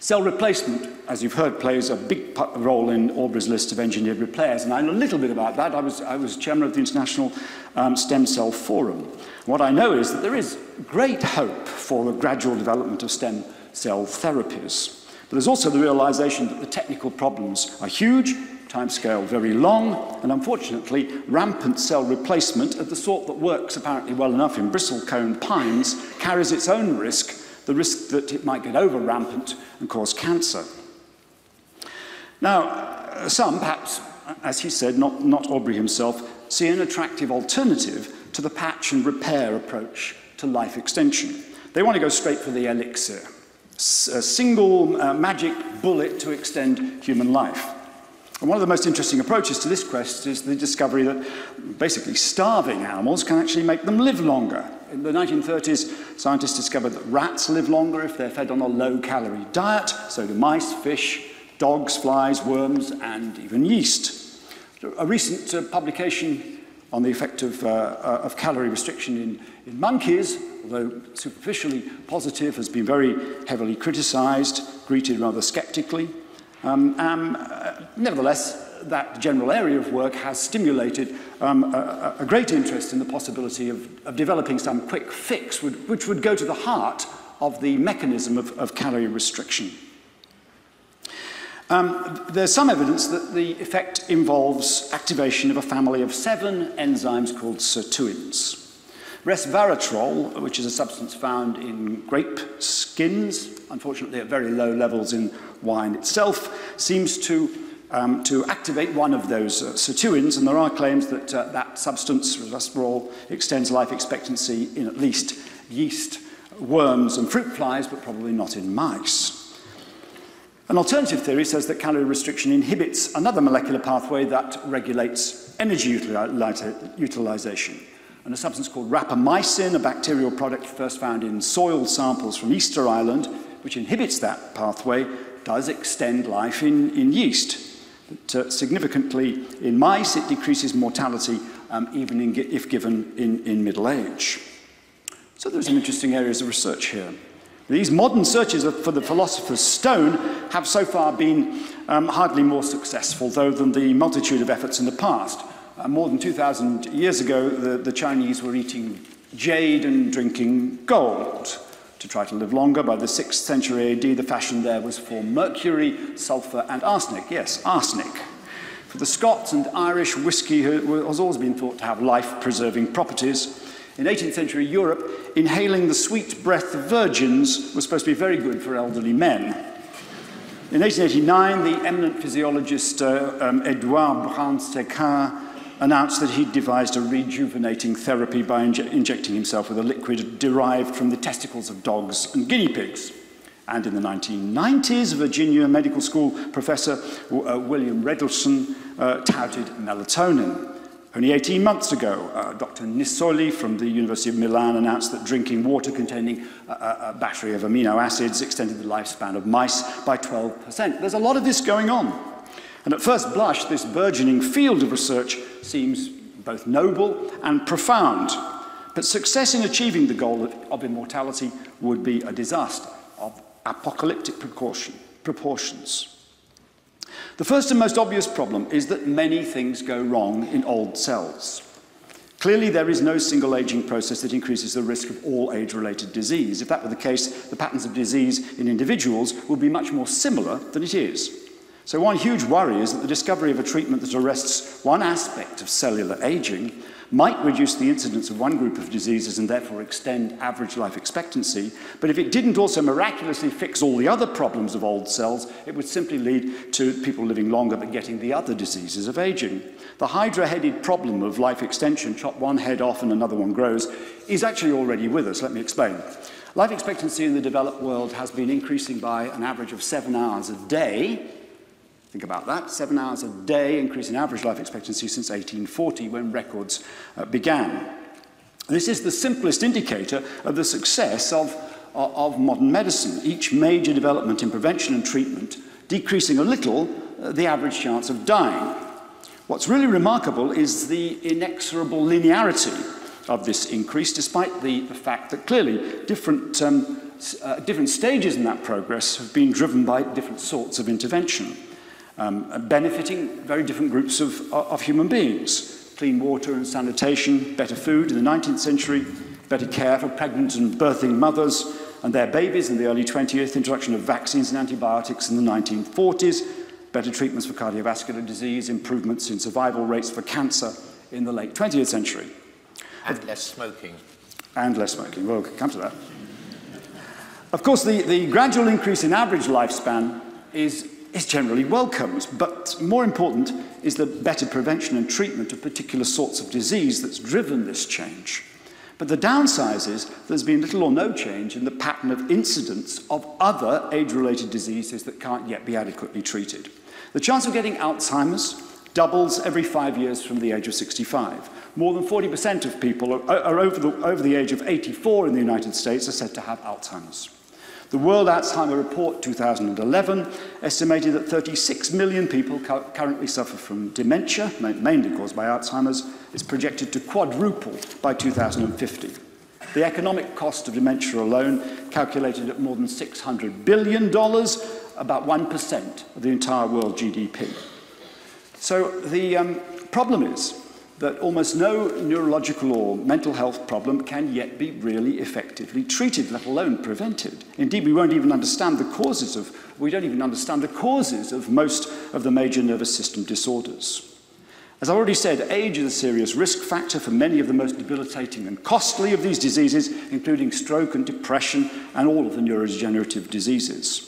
Cell replacement, as you've heard, plays a big role in Aubrey's list of engineered repairs, and I know a little bit about that. I was, I was chairman of the International um, Stem Cell Forum. What I know is that there is great hope for the gradual development of stem cell therapies. But there's also the realization that the technical problems are huge, timescale very long, and unfortunately, rampant cell replacement of the sort that works apparently well enough in bristlecone pines carries its own risk, the risk that it might get over rampant and cause cancer. Now, some, perhaps, as he said, not, not Aubrey himself, see an attractive alternative to the patch and repair approach to life extension. They want to go straight for the elixir, a single uh, magic bullet to extend human life. And one of the most interesting approaches to this quest is the discovery that basically starving animals can actually make them live longer. In the nineteen thirties, scientists discovered that rats live longer if they're fed on a low-calorie diet, so do mice, fish, dogs, flies, worms, and even yeast. A recent uh, publication on the effect of, uh, uh, of calorie restriction in, in monkeys, although superficially positive, has been very heavily criticized, greeted rather skeptically. Um, um, uh, nevertheless, that general area of work has stimulated um, a, a great interest in the possibility of, of developing some quick fix, would, which would go to the heart of the mechanism of, of calorie restriction. Um, there's some evidence that the effect involves activation of a family of seven enzymes called sirtuins. Resveratrol, which is a substance found in grape skins, unfortunately at very low levels in wine itself, seems to, um, to activate one of those uh, sirtuins, and there are claims that uh, that substance, resveratrol, extends life expectancy in at least yeast, worms, and fruit flies, but probably not in mice. An alternative theory says that calorie restriction inhibits another molecular pathway that regulates energy utilization. And a substance called rapamycin, a bacterial product first found in soil samples from Easter Island, which inhibits that pathway, does extend life in, in yeast. But, uh, significantly in mice, it decreases mortality um, even in, if given in, in middle age. So there's some interesting areas of research here. These modern searches for the philosopher's stone have so far been um, hardly more successful, though, than the multitude of efforts in the past. Uh, more than two thousand years ago, the, the Chinese were eating jade and drinking gold to try to live longer. By the sixth century A D, the fashion there was for mercury, sulfur, and arsenic. Yes, arsenic. For the Scots and Irish, whiskey has always been thought to have life-preserving properties. In eighteenth century Europe, inhaling the sweet breath of virgins was supposed to be very good for elderly men. In eighteen eighty-nine, the eminent physiologist uh, um, Edouard Brand-Séquin announced that he'd devised a rejuvenating therapy by inje injecting himself with a liquid derived from the testicles of dogs and guinea pigs. And in the nineteen nineties, Virginia Medical School professor uh, William Redelson uh, touted melatonin. Only eighteen months ago, uh, Doctor Nisoli from the University of Milan announced that drinking water containing a, a battery of amino acids extended the lifespan of mice by twelve percent. There's a lot of this going on. And at first blush, this burgeoning field of research seems both noble and profound. But success in achieving the goal of, of immortality would be a disaster of apocalyptic proportions. The first and most obvious problem is that many things go wrong in old cells. Clearly, there is no single aging process that increases the risk of all age-related disease. If that were the case, the patterns of disease in individuals would be much more similar than it is. So one huge worry is that the discovery of a treatment that arrests one aspect of cellular aging might reduce the incidence of one group of diseases and therefore extend average life expectancy, but if it didn't also miraculously fix all the other problems of old cells, it would simply lead to people living longer but getting the other diseases of aging. The hydra-headed problem of life extension, chop one head off and another one grows, is actually already with us. Let me explain. Life expectancy in the developed world has been increasing by an average of seven hours a day. Think about that, seven hours a day increase in average life expectancy since eighteen forty when records uh, began. This is the simplest indicator of the success of, of modern medicine, each major development in prevention and treatment decreasing a little uh, the average chance of dying. What's really remarkable is the inexorable linearity of this increase, despite the, the fact that clearly different, um, uh, different stages in that progress have been driven by different sorts of intervention. Um, benefiting very different groups of, of human beings. Clean water and sanitation, better food in the nineteenth century, better care for pregnant and birthing mothers and their babies in the early twentieth, introduction of vaccines and antibiotics in the nineteen forties, better treatments for cardiovascular disease, improvements in survival rates for cancer in the late twentieth century. And less smoking. And less smoking. Well, we'll come to that. Of course, the, the gradual increase in average lifespan is is generally welcomed, but more important is the better prevention and treatment of particular sorts of disease that's driven this change. But the downside is there's been little or no change in the pattern of incidence of other age-related diseases that can't yet be adequately treated. The chance of getting Alzheimer's doubles every five years from the age of sixty-five. More than forty percent of people are, are over, the, over the age of eighty-four in the United States are said to have Alzheimer's. The World Alzheimer Report two thousand eleven estimated that thirty-six million people cu currently suffer from dementia, mainly caused by Alzheimer's. It's projected to quadruple by two thousand fifty. The economic cost of dementia alone, calculated at more than six hundred billion dollars, about one percent of the entire world G D P. So the um, problem is that almost no neurological or mental health problem can yet be really effectively treated, let alone prevented. Indeed, we won't even understand the causes of, we don't even understand the causes of most of the major nervous system disorders. As I've already said, age is a serious risk factor for many of the most debilitating and costly of these diseases, including stroke and depression and all of the neurodegenerative diseases.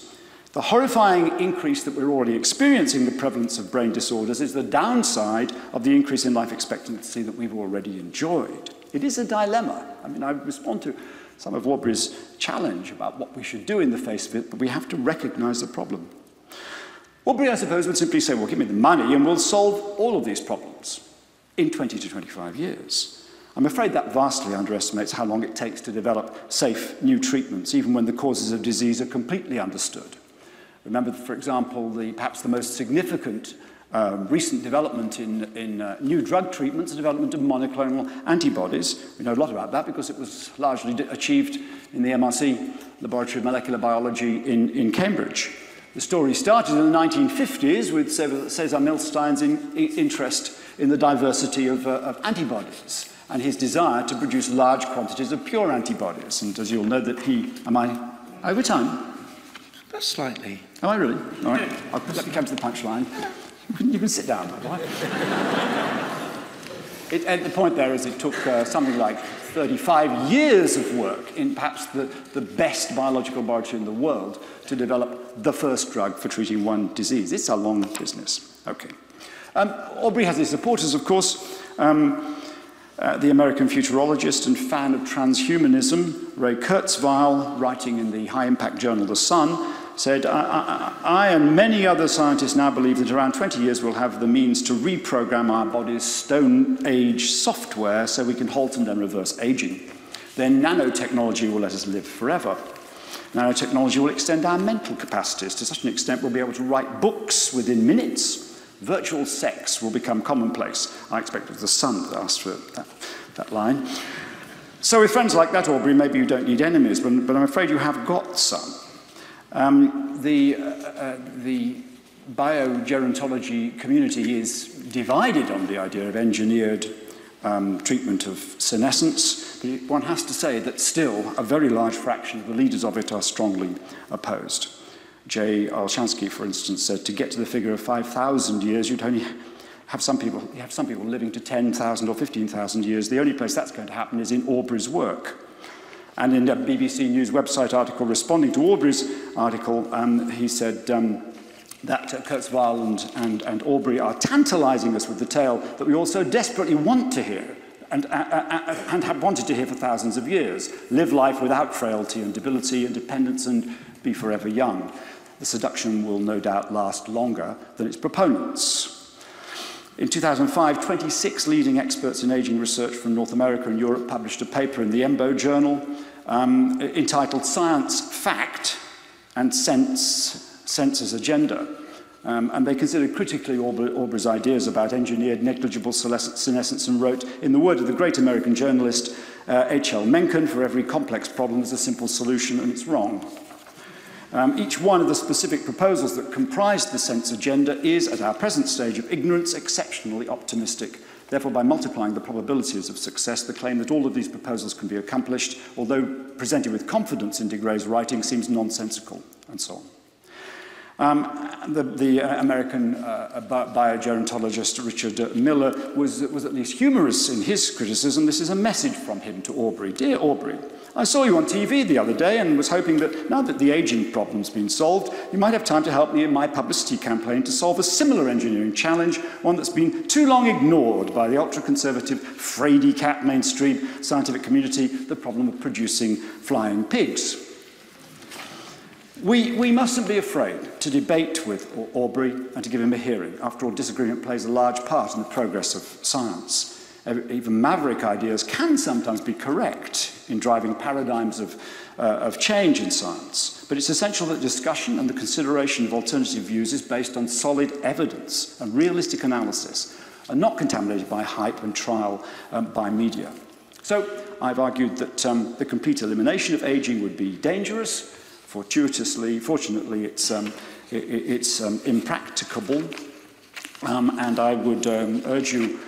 The horrifying increase that we're already experiencing in the prevalence of brain disorders is the downside of the increase in life expectancy that we've already enjoyed. It is a dilemma. I mean, I respond to some of Aubrey's challenge about what we should do in the face of it, but we have to recognize the problem. Aubrey, I suppose, would simply say, well, give me the money and we'll solve all of these problems in twenty to twenty-five years. I'm afraid that vastly underestimates how long it takes to develop safe new treatments, even when the causes of disease are completely understood. Remember, for example, the, perhaps the most significant um, recent development in, in uh, new drug treatments, the development of monoclonal antibodies. We know a lot about that because it was largely achieved in the M R C Laboratory of Molecular Biology in, in Cambridge. The story started in the nineteen fifties with Cesar Milstein's in, in interest in the diversity of, uh, of antibodies and his desire to produce large quantities of pure antibodies. And as you'll know that he, am I over time? That's slightly. Am I really? All right. I'll, let me come to the punchline. You can, you can sit down, my wife. It, and the point there is it took uh, something like thirty-five years of work in perhaps the, the best biological laboratory in the world to develop the first drug for treating one disease. It's a long business. Okay. Um, Aubrey has his supporters, of course. Um, Uh, the American futurologist and fan of transhumanism, Ray Kurzweil, writing in the high-impact journal The Sun, said, I, I, I and many other scientists now believe that around twenty years we'll have the means to reprogram our body's Stone Age software so we can halt and then reverse aging. Then nanotechnology will let us live forever. Nanotechnology will extend our mental capacities to such an extent we'll be able to write books within minutes. Virtual sex will become commonplace. I expect it was The Sun that asked for that, that line. So with friends like that, Aubrey, maybe you don't need enemies, but, but I'm afraid you have got some. Um, the, uh, uh, the biogerontology community is divided on the idea of engineered um, treatment of senescence, but one has to say that still a very large fraction of the leaders of it are strongly opposed. J. Olshansky, for instance, said to get to the figure of five thousand years, you'd only have some people, you have some people living to ten thousand or fifteen thousand years. The only place that's going to happen is in Aubrey's work. And in a B B C News website article responding to Aubrey's article, um, he said um, that uh, Kurzweil and, and, and Aubrey are tantalizing us with the tale that we all so desperately want to hear and, uh, uh, and have wanted to hear for thousands of years. Live life without frailty and debility and dependence and be forever young. The seduction will no doubt last longer than its proponents. In two thousand five, twenty-six leading experts in aging research from North America and Europe published a paper in the EMBO journal um, entitled Science, Fact, and Sense, Sense's Agenda. Um, and they considered critically Aubrey, Aubrey's ideas about engineered negligible senescence and wrote, in the word of the great American journalist H L Uh, Mencken, for every complex problem is a simple solution, and it's wrong. Um, each one of the specific proposals that comprise the sense agenda is, at our present stage of ignorance, exceptionally optimistic. Therefore, by multiplying the probabilities of success, the claim that all of these proposals can be accomplished, although presented with confidence in de Grey's writing, seems nonsensical, and so on. Um, the the uh, American uh, biogerontologist Richard Miller was, was at least humorous in his criticism. This is a message from him to Aubrey. Dear Aubrey, I saw you on T V the other day and was hoping that now that the aging problem's been solved, you might have time to help me in my publicity campaign to solve a similar engineering challenge, one that's been too long ignored by the ultra-conservative, fraidy-cat mainstream scientific community, the problem of producing flying pigs. We, we mustn't be afraid to debate with Aubrey and to give him a hearing. After all, disagreement plays a large part in the progress of science. Even maverick ideas can sometimes be correct in driving paradigms of, uh, of change in science. But it's essential that discussion and the consideration of alternative views is based on solid evidence and realistic analysis, and not contaminated by hype and trial um, by media. So I've argued that um, the complete elimination of aging would be dangerous. Fortuitously, fortunately, it's, um, it, it's um, impracticable, um, and I would um, urge you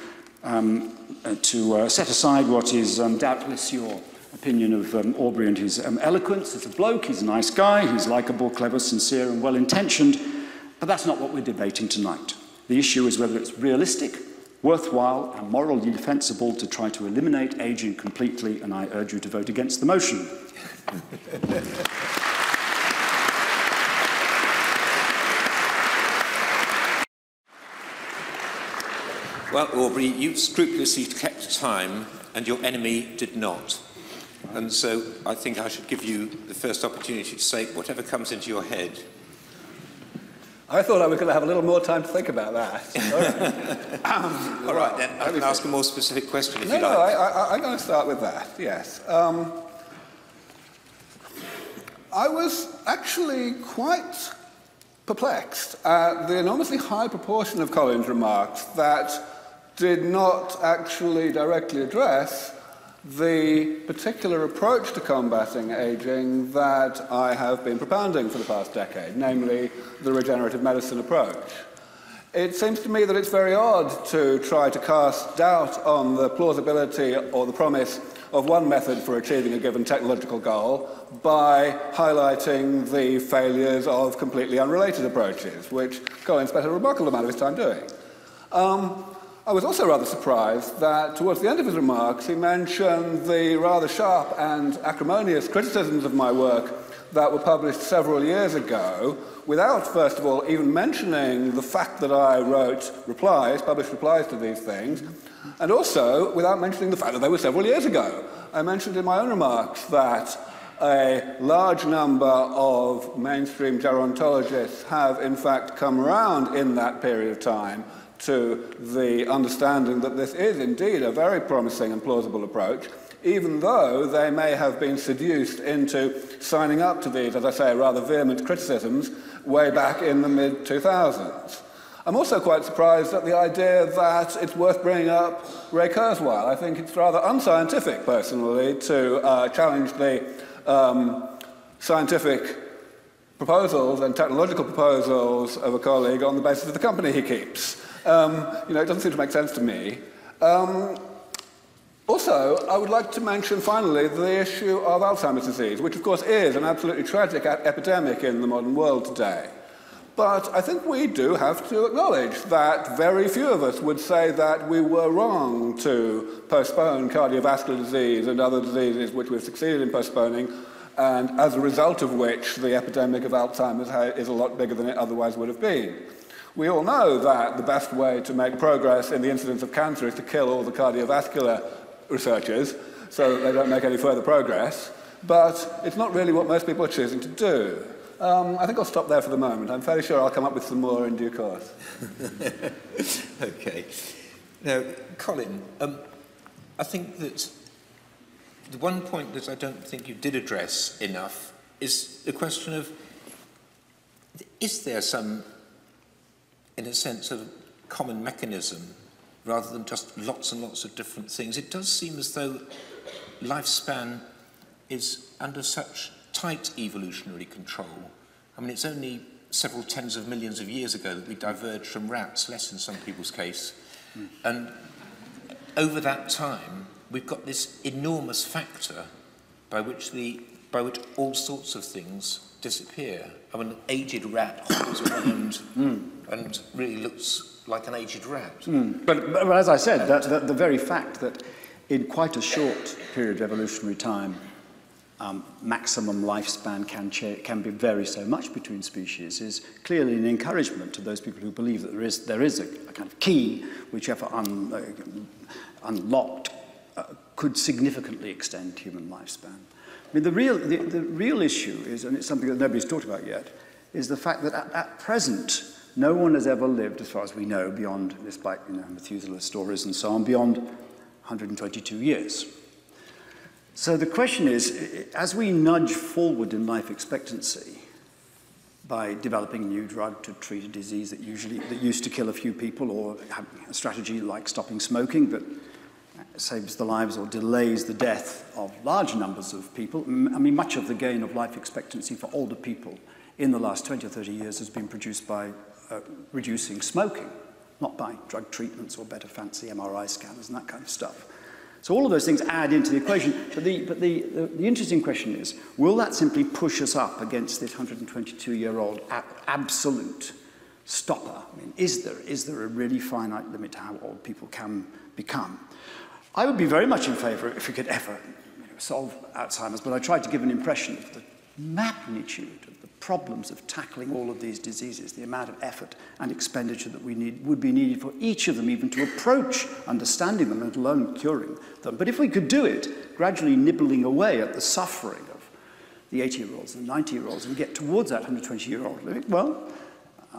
um, to uh, set aside what is um, doubtless your opinion of um, Aubrey and his um, eloquence. As a bloke, he's a nice guy, he's likable, clever, sincere, and well-intentioned, but that's not what we're debating tonight. The issue is whether it's realistic, worthwhile, and morally defensible to try to eliminate aging completely, and I urge you to vote against the motion. Well, Aubrey, you scrupulously kept time, and your enemy did not. And so I think I should give you the first opportunity to say whatever comes into your head. I thought I was going to have a little more time to think about that. All right, um, All right then. I can ask a more specific question if no, you like. No, I, I, I'm going to start with that, yes. Um, I was actually quite perplexed at the enormously high proportion of Colin's remarks that did not actually directly address the particular approach to combating ageing that I have been propounding for the past decade, namely the regenerative medicine approach. It seems to me that it's very odd to try to cast doubt on the plausibility or the promise of one method for achieving a given technological goal by highlighting the failures of completely unrelated approaches, which Colin spent a remarkable amount of his time doing. Um, I was also rather surprised that towards the end of his remarks he mentioned the rather sharp and acrimonious criticisms of my work that were published several years ago without, first of all, even mentioning the fact that I wrote replies, published replies to these things, and also without mentioning the fact that they were several years ago. I mentioned in my own remarks that a large number of mainstream gerontologists have in fact come around in that period of time to the understanding that this is indeed a very promising and plausible approach, even though they may have been seduced into signing up to these, as I say, rather vehement criticisms way back in the mid two thousands. I'm also quite surprised at the idea that it's worth bringing up Ray Kurzweil. I think it's rather unscientific, personally, to uh, challenge the um, scientific proposals and technological proposals of a colleague on the basis of the company he keeps. Um, you know, it doesn't seem to make sense to me. Um, also, I would like to mention, finally, the issue of Alzheimer's disease, which, of course, is an absolutely tragic epidemic in the modern world today. But I think we do have to acknowledge that very few of us would say that we were wrong to postpone cardiovascular disease and other diseases which we've succeeded in postponing, and as a result of which the epidemic of Alzheimer's is a lot bigger than it otherwise would have been. We all know that the best way to make progress in the incidence of cancer is to kill all the cardiovascular researchers so that they don't make any further progress, but it's not really what most people are choosing to do. Um, I think I'll stop there for the moment. I'm fairly sure I'll come up with some more in due course. Okay. Now, Colin, um, I think that the one point that I don't think you did address enough is the question of, is there some, in a sense, of common mechanism rather than just lots and lots of different things? It does seem as though lifespan is under such tight evolutionary control. I mean, it's only several tens of millions of years ago that we diverged from rats, less in some people's case. Mm. And over that time, we've got this enormous factor by which, the, by which all sorts of things disappear. I mean, an aged rat hobbles around mm. and really looks like an aged rat. Mm. But, but as I said, that, that the very fact that in quite a short period of evolutionary time, um, maximum lifespan can, can vary so much between species is clearly an encouragement to those people who believe that there is, there is a, a kind of key which, if un, uh, unlocked, uh, could significantly extend human lifespan. I mean, the real, the, the real issue is, and it's something that nobody's talked about yet, is the fact that at, at present, no one has ever lived, as far as we know, beyond, despite you know, Methuselah stories and so on, beyond one hundred twenty-two years. So the question is, as we nudge forward in life expectancy by developing a new drug to treat a disease that, usually, that used to kill a few people, or a strategy like stopping smoking, but saves the lives or delays the death of large numbers of people. I mean, much of the gain of life expectancy for older people in the last twenty or thirty years has been produced by uh, reducing smoking, not by drug treatments or better fancy M R I scanners and that kind of stuff. So all of those things add into the equation. But the, but the, the, the interesting question is, will that simply push us up against this one hundred twenty-two-year-old ab absolute stopper? I mean, is there, is there a really finite limit to how old people can become? I would be very much in favor if we could ever you know, solve Alzheimer's, but I tried to give an impression of the magnitude of the problems of tackling all of these diseases, the amount of effort and expenditure that we need would be needed for each of them, even to approach understanding them, let alone curing them. But if we could do it, gradually nibbling away at the suffering of the eighty-year-olds and ninety-year-olds and get towards that one hundred twenty-year-old limit, well,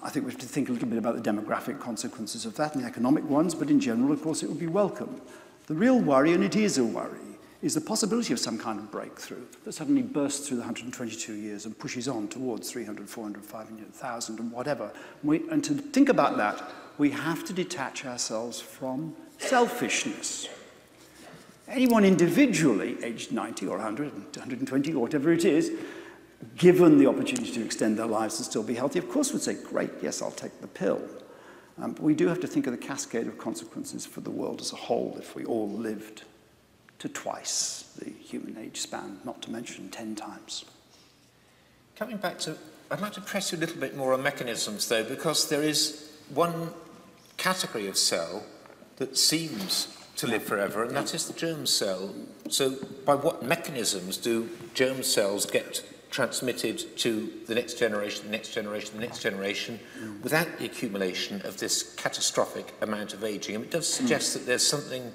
I think we have to think a little bit about the demographic consequences of that and the economic ones, but in general, of course, it would be welcome. The real worry, and it is a worry, is the possibility of some kind of breakthrough that suddenly bursts through the one hundred twenty-two years and pushes on towards three hundred, four hundred, five hundred, one thousand and whatever. We, and to think about that, we have to detach ourselves from selfishness. Anyone individually, aged ninety or one hundred, one hundred twenty or whatever it is, given the opportunity to extend their lives and still be healthy, of course would say, great, yes, I'll take the pill. Um, but we do have to think of the cascade of consequences for the world as a whole if we all lived to twice the human age span, not to mention ten times. Coming back to, I'd like to press you a little bit more on mechanisms, though, because there is one category of cell that seems to live forever, and that is the germ cell. So by what mechanisms do germ cells get transmitted to the next generation, the next generation, the next generation, mm. without the accumulation of this catastrophic amount of aging? And it does suggest mm. that there's something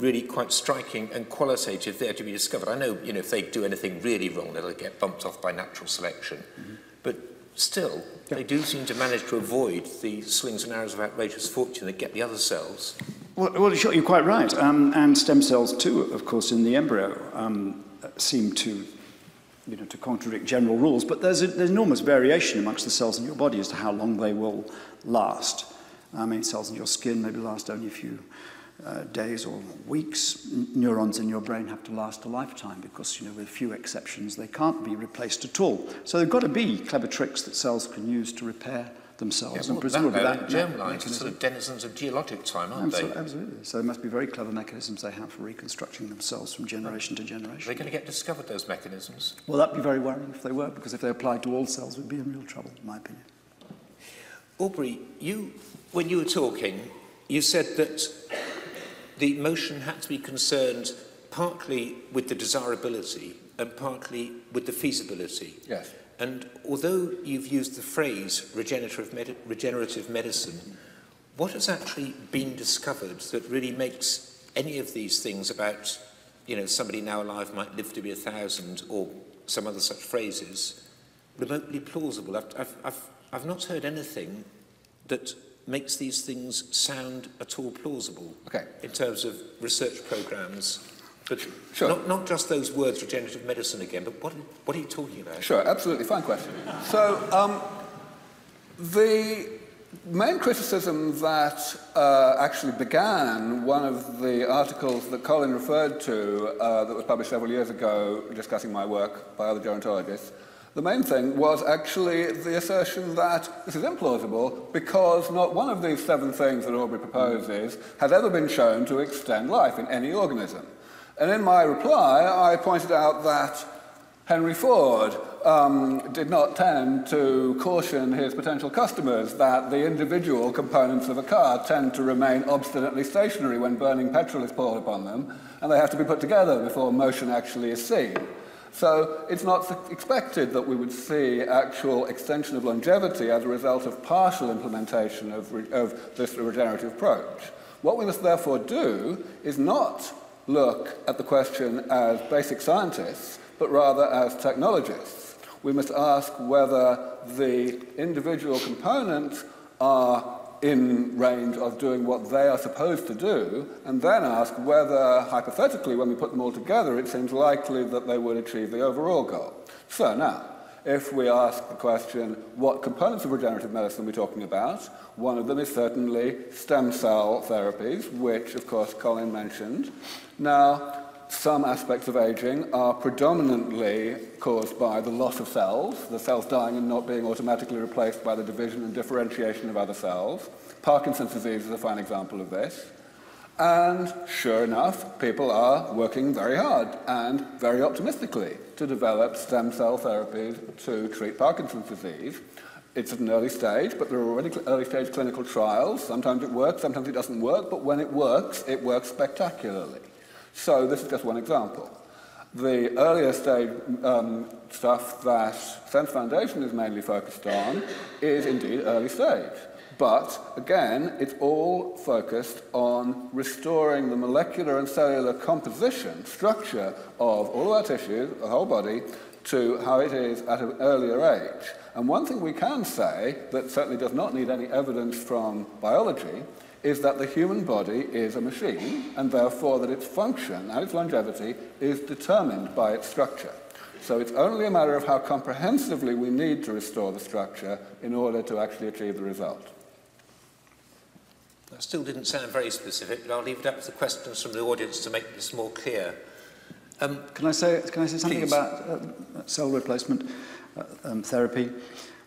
really quite striking and qualitative there to be discovered. I know, you know, if they do anything really wrong, they'll get bumped off by natural selection. Mm-hmm. But still, yeah. they do seem to manage to avoid the swings and arrows of outrageous fortune that get the other cells. Well, well sure, you're quite right. Um, and stem cells, too, of course, in the embryo, um, seem to, you know, to contradict general rules. But there's, a, there's enormous variation amongst the cells in your body as to how long they will last. I mean, cells in your skin maybe last only a few Uh, days or weeks. Neurons in your brain have to last a lifetime because, you know, with few exceptions, they can't be replaced at all. So there've got to be clever tricks that cells can use to repair themselves. Yeah, well, and presumably that, that, that, that germlines are sort of denizens of geologic time, aren't absolutely, they? Absolutely. So there must be very clever mechanisms they have for reconstructing themselves from generation right. to generation. Are they going to get discovered, those mechanisms? Well, that'd be very worrying if they were, because if they applied to all cells, we'd be in real trouble, in my opinion. Aubrey, you, when you were talking, you said that the motion had to be concerned partly with the desirability and partly with the feasibility. Yes. And although you've used the phrase regenerative, med regenerative medicine, what has actually been discovered that really makes any of these things about, you know, somebody now alive might live to be a thousand or some other such phrases remotely plausible? I've, I've, I've, I've not heard anything that makes these things sound at all plausible okay. in terms of research programmes. But sure. not, not just those words, regenerative medicine again, but what, what are you talking about? Sure, absolutely, fine question. So um, the main criticism that uh, actually began one of the articles that Colin referred to uh, that was published several years ago discussing my work by other gerontologists, the main thing was actually the assertion that this is implausible because not one of these seven things that Aubrey proposes has ever been shown to extend life in any organism. And in my reply, I pointed out that Henry Ford um, did not tend to caution his potential customers that the individual components of a car tend to remain obstinately stationary when burning petrol is poured upon them, and they have to be put together before motion actually is seen. So it's not expected that we would see actual extension of longevity as a result of partial implementation of, re of this regenerative approach. What we must therefore do is not look at the question as basic scientists, but rather as technologists. We must ask whether the individual components are in range of doing what they are supposed to do, and then ask whether, hypothetically, when we put them all together, it seems likely that they would achieve the overall goal. So now, if we ask the question, what components of regenerative medicine are we talking about? One of them is certainly stem cell therapies, which, of course, Colin mentioned. Now, some aspects of aging are predominantly caused by the loss of cells, the cells dying and not being automatically replaced by the division and differentiation of other cells. Parkinson's disease is a fine example of this. And sure enough, people are working very hard and very optimistically to develop stem cell therapies to treat Parkinson's disease. It's at an early stage, but there are already early stage clinical trials. Sometimes it works, sometimes it doesn't work, but when it works, it works spectacularly. So this is just one example. The earlier stage um, stuff that Sense Foundation is mainly focused on is indeed early stage. But, again, it's all focused on restoring the molecular and cellular composition, structure of all our tissues, the whole body, to how it is at an earlier age. And one thing we can say, that certainly does not need any evidence from biology, is that the human body is a machine, and therefore that its function and its longevity is determined by its structure. So it's only a matter of how comprehensively we need to restore the structure in order to actually achieve the result. That still didn't sound very specific, but I'll leave it up to the questions from the audience to make this more clear. Um, can I say, can I say something please? about uh, cell replacement uh, um, therapy?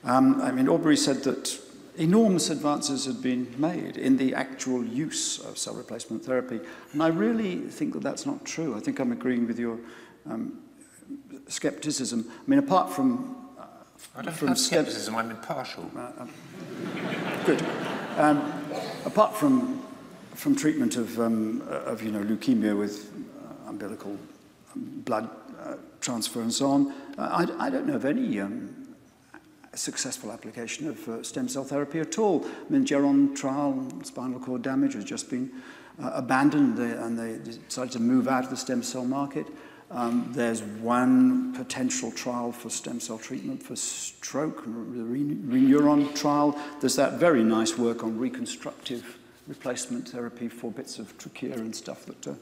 Um, I mean, Aubrey said that enormous advances had been made in the actual use of cell replacement therapy, and I really think that that's not true. I think I'm agreeing with your um, scepticism. I mean, apart from... Uh, I don't from have scepticism, I'm impartial. Uh, uh, good. Um, Apart from, from treatment of, um, of you know, leukemia with uh, umbilical blood uh, transfer and so on, uh, I, I don't know of any um, successful application of uh, stem cell therapy at all. I mean, Geron trial, spinal cord damage, has just been uh, abandoned, they, and they decided to move out of the stem cell market. Um, there's one potential trial for stem cell treatment for stroke, the reneuron trial. There's that very nice work on reconstructive replacement therapy for bits of trachea and stuff that, uh,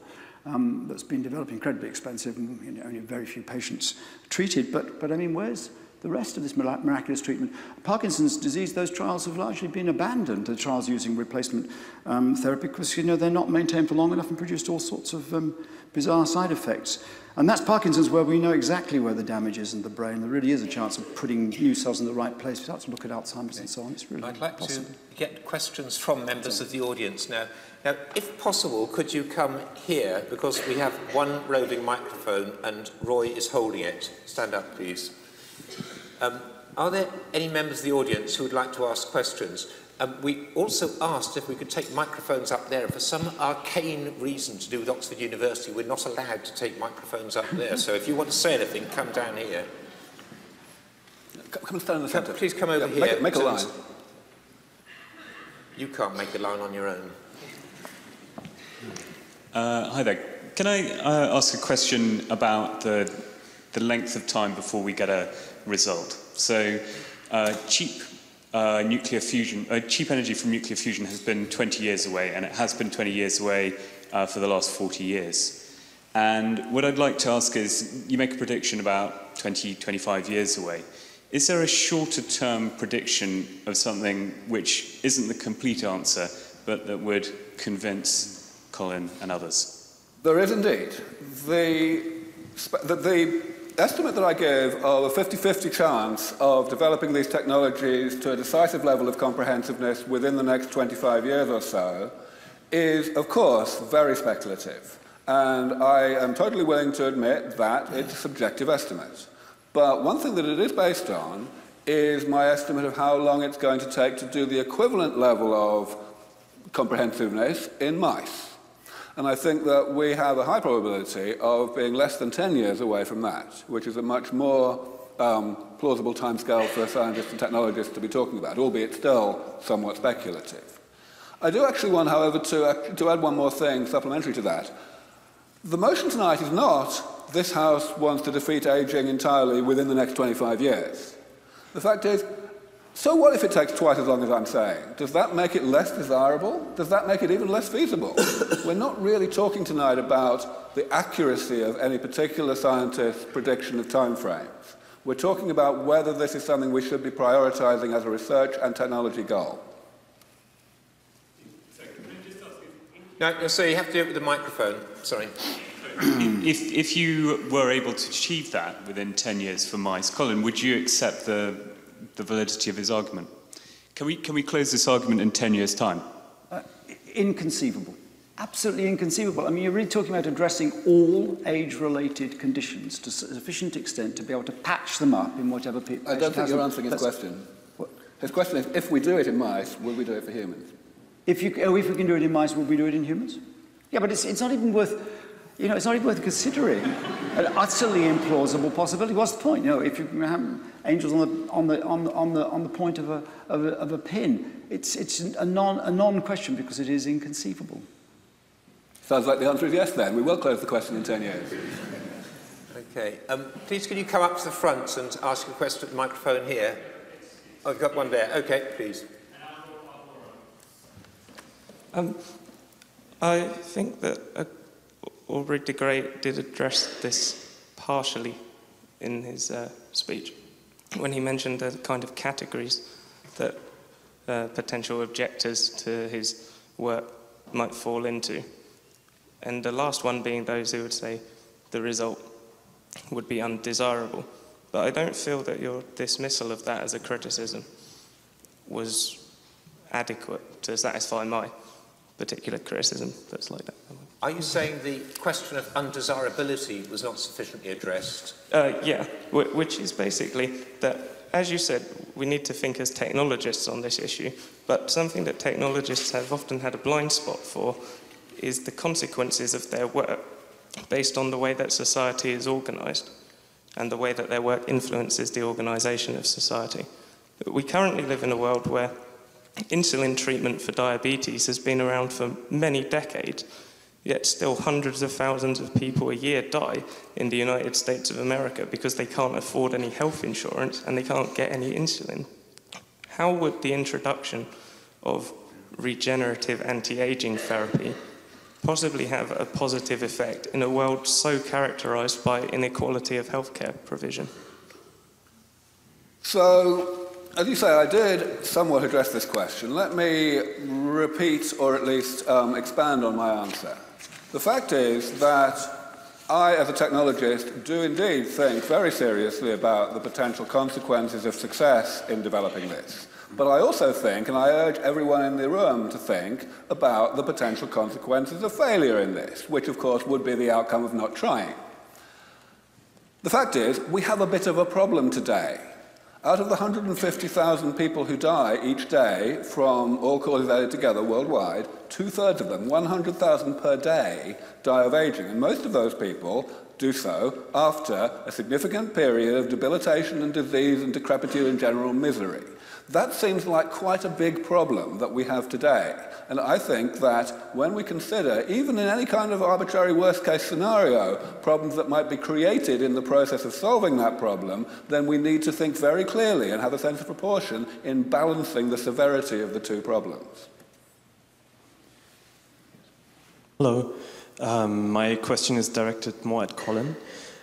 um, that's been developed, incredibly expensive, and you know, only very few patients treated. But, but I mean, where's the rest of this miraculous treatment? Parkinson's disease, those trials have largely been abandoned, the trials using replacement um, therapy, because you know, they're not maintained for long enough and produced all sorts of um, bizarre side effects. And that's Parkinson's, where we know exactly where the damage is in the brain. There really is a chance of putting new cells in the right place. We start to look at Alzheimer's and so on. It's really I'd like possible. to get questions from members of the audience now. Now, if possible, could you come here, because we have one roving microphone and Roy is holding it. Stand up, please. Um, are there any members of the audience who would like to ask questions? Um, we also asked if we could take microphones up there. For some arcane reason to do with Oxford University, we're not allowed to take microphones up there. So if you want to say anything, come down here. Come, come and stand in the centre. Please come over yeah, here. Make, make a line. You can't make a line on your own. Uh, hi there. Can I uh, ask a question about the, the length of time before we get a result? So uh, cheap... Uh, nuclear fusion, uh, cheap energy from nuclear fusion has been twenty years away, and it has been twenty years away uh, for the last forty years. And what I'd like to ask is, you make a prediction about twenty, twenty-five years away. Is there a shorter term prediction of something which isn't the complete answer, but that would convince Colin and others? There is indeed. The, the, the The estimate that I give of a fifty fifty chance of developing these technologies to a decisive level of comprehensiveness within the next twenty-five years or so is, of course, very speculative. And I am totally willing to admit that it's a subjective estimate. But one thing that it is based on is my estimate of how long it's going to take to do the equivalent level of comprehensiveness in mice. And I think that we have a high probability of being less than ten years away from that, which is a much more um, plausible timescale for scientists and technologists to be talking about, albeit still somewhat speculative. I do actually want, however, to, uh, to add one more thing supplementary to that. The motion tonight is not this House wants to defeat ageing entirely within the next twenty-five years. The fact is, so what if it takes twice as long as I'm saying? Does that make it less desirable? Does that make it even less feasible? We're not really talking tonight about the accuracy of any particular scientist's prediction of timeframes. We're talking about whether this is something we should be prioritising as a research and technology goal. Now, so you have to do it with the microphone. Sorry. Sorry. if, if you were able to achieve that within ten years for mice, Colin, would you accept the, the validity of his argument? Can we, can we close this argument in ten years' time? Uh, inconceivable. Absolutely inconceivable. I mean, you're really talking about addressing all age-related conditions to sufficient extent to be able to patch them up in whatever people... I don't think you're answering his question. What? His question is, if we do it in mice, will we do it for humans? If, you, oh, if we can do it in mice, will we do it in humans? Yeah, but it's, it's not even worth, you know, it's not even worth considering an utterly implausible possibility. What's the point? You know, if you have angels on the, on the, on the, on the, on the point of a, of a, of a pin, it's, it's a non, a non-question because it is inconceivable. Sounds like the answer is yes, then. We will close the question in ten years. OK. Um, please, can you come up to the front and ask a question at the microphone here? Oh, I've got one there. OK, please. Um, I think that uh, Aubrey de Grey did address this partially in his uh, speech when he mentioned the kind of categories that uh, potential objectors to his work might fall into. And the last one being those who would say the result would be undesirable. But I don't feel that your dismissal of that as a criticism was adequate to satisfy my particular criticism that's like that. Are you saying the question of undesirability was not sufficiently addressed? Uh, yeah, which is basically that, as you said, we need to think as technologists on this issue, but something that technologists have often had a blind spot for is the consequences of their work based on the way that society is organised and the way that their work influences the organisation of society. We currently live in a world where insulin treatment for diabetes has been around for many decades, yet still hundreds of thousands of people a year die in the United States of America because they can't afford any health insurance and they can't get any insulin. How would the introduction of regenerative anti-aging therapy possibly have a positive effect in a world so characterised by inequality of healthcare provision? So, as you say, I did somewhat address this question. Let me repeat or at least um, expand on my answer. The fact is that I, as a technologist, do indeed think very seriously about the potential consequences of success in developing this. But I also think, and I urge everyone in the room to think, about the potential consequences of failure in this, which of course would be the outcome of not trying. The fact is, we have a bit of a problem today. Out of the one hundred fifty thousand people who die each day from all causes added together worldwide, two-thirds of them, one hundred thousand per day, die of aging, and most of those people do so after a significant period of debilitation and disease and decrepitude and general misery. That seems like quite a big problem that we have today. And I think that when we consider, even in any kind of arbitrary worst-case scenario, problems that might be created in the process of solving that problem, then we need to think very clearly and have a sense of proportion in balancing the severity of the two problems. Hello. Um, my question is directed more at Colin.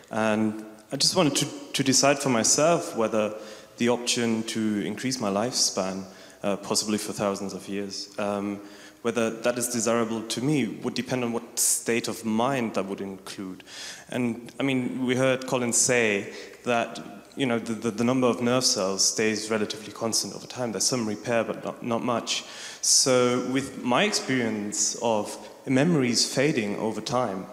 And I just wanted to, to decide for myself whether the option to increase my lifespan, uh, possibly for thousands of years. Um, whether that is desirable to me would depend on what state of mind that would include. And I mean, we heard Colin say that, you know, the, the, the number of nerve cells stays relatively constant over time. There's some repair, but not, not much. So with my experience of memories fading over time,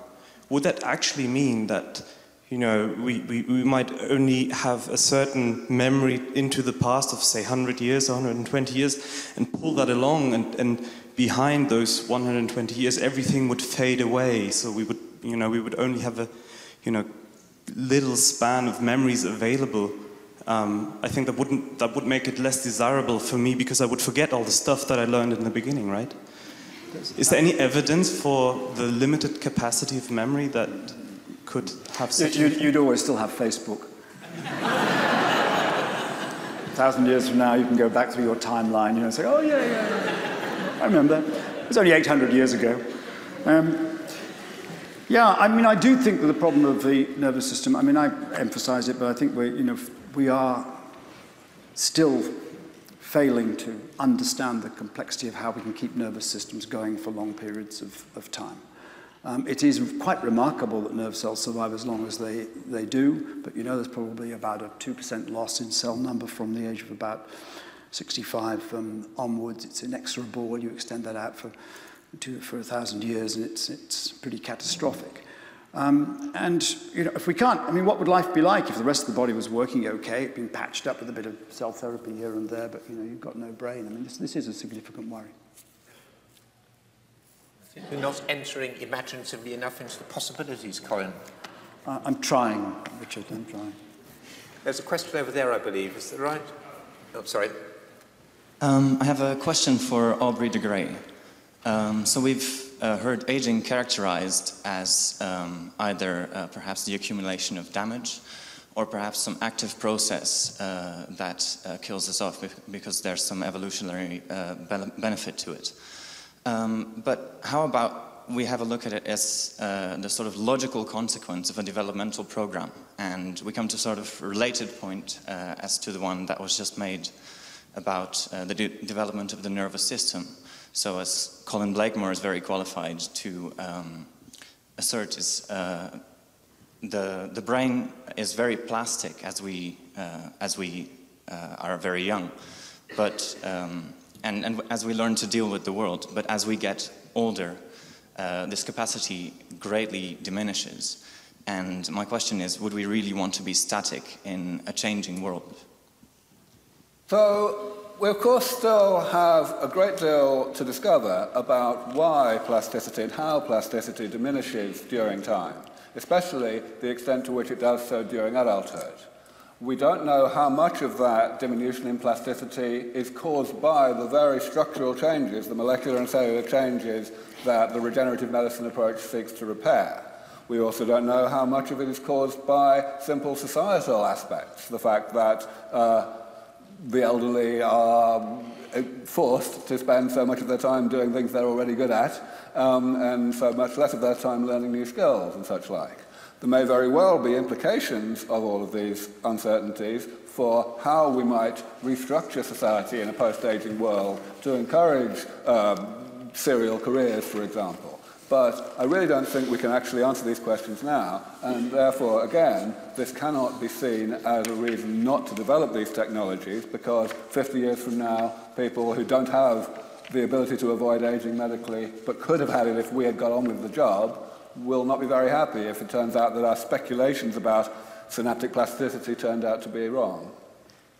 would that actually mean that, you know, we, we, we might only have a certain memory into the past of, say, one hundred years or one hundred twenty years, and pull that along, and, and behind those one hundred twenty years, everything would fade away. So we would, you know, we would only have a, you know, little span of memories available. Um, I think that wouldn't, that would make it less desirable for me because I would forget all the stuff that I learned in the beginning, right? Is there any evidence for the limited capacity of memory that could have such... You'd, you'd always still have Facebook. A thousand years from now, you can go back through your timeline, you know, and say, oh, yeah, yeah, yeah. I remember. It was only eight hundred years ago. Um, yeah, I mean, I do think that the problem of the nervous system, I mean, I emphasize it, but I think we're, you know, we are still failing to understand the complexity of how we can keep nervous systems going for long periods of, of time. Um, it is quite remarkable that nerve cells survive as long as they, they do, but you know there's probably about a two percent loss in cell number from the age of about sixty-five um, onwards. It's inexorable when you extend that out for, to, for a thousand years, and it's, it's pretty catastrophic. Um, and you know, if we can't, I mean, what would life be like if the rest of the body was working okay? It'd been patched up with a bit of cell therapy here and there, but you know, you've got no brain. I mean, this, this is a significant worry. You're not entering imaginatively enough into the possibilities, Colin. Uh, I'm trying, Richard, I'm trying. There's a question over there, I believe. Is that right? Oh, sorry. Um, I have a question for Aubrey de Grey. Um, so we've uh, heard aging characterized as um, either uh, perhaps the accumulation of damage or perhaps some active process uh, that uh, kills us off because there's some evolutionary uh, benefit to it. Um, but how about we have a look at it as uh, the sort of logical consequence of a developmental program, and we come to sort of related point uh, as to the one that was just made about uh, the de development of the nervous system. So as Colin Blakemore is very qualified to um, assert, is uh, the, the brain is very plastic as we, uh, as we uh, are very young, but um, And, and as we learn to deal with the world, but as we get older, uh, this capacity greatly diminishes. And my question is, would we really want to be static in a changing world? So, we of course still have a great deal to discover about why plasticity and how plasticity diminishes during time, especially the extent to which it does so during adulthood. We don't know how much of that diminution in plasticity is caused by the very structural changes, the molecular and cellular changes that the regenerative medicine approach seeks to repair. We also don't know how much of it is caused by simple societal aspects, the fact that uh, the elderly are forced to spend so much of their time doing things they're already good at, um, and so much less of their time learning new skills and such like. There may very well be implications of all of these uncertainties for how we might restructure society in a post-aging world to encourage um, serial careers, for example. But I really don't think we can actually answer these questions now, and therefore, again, this cannot be seen as a reason not to develop these technologies, because fifty years from now, people who don't have the ability to avoid aging medically, but could have had it if we had got on with the job, will not be very happy if it turns out that our speculations about synaptic plasticity turned out to be wrong.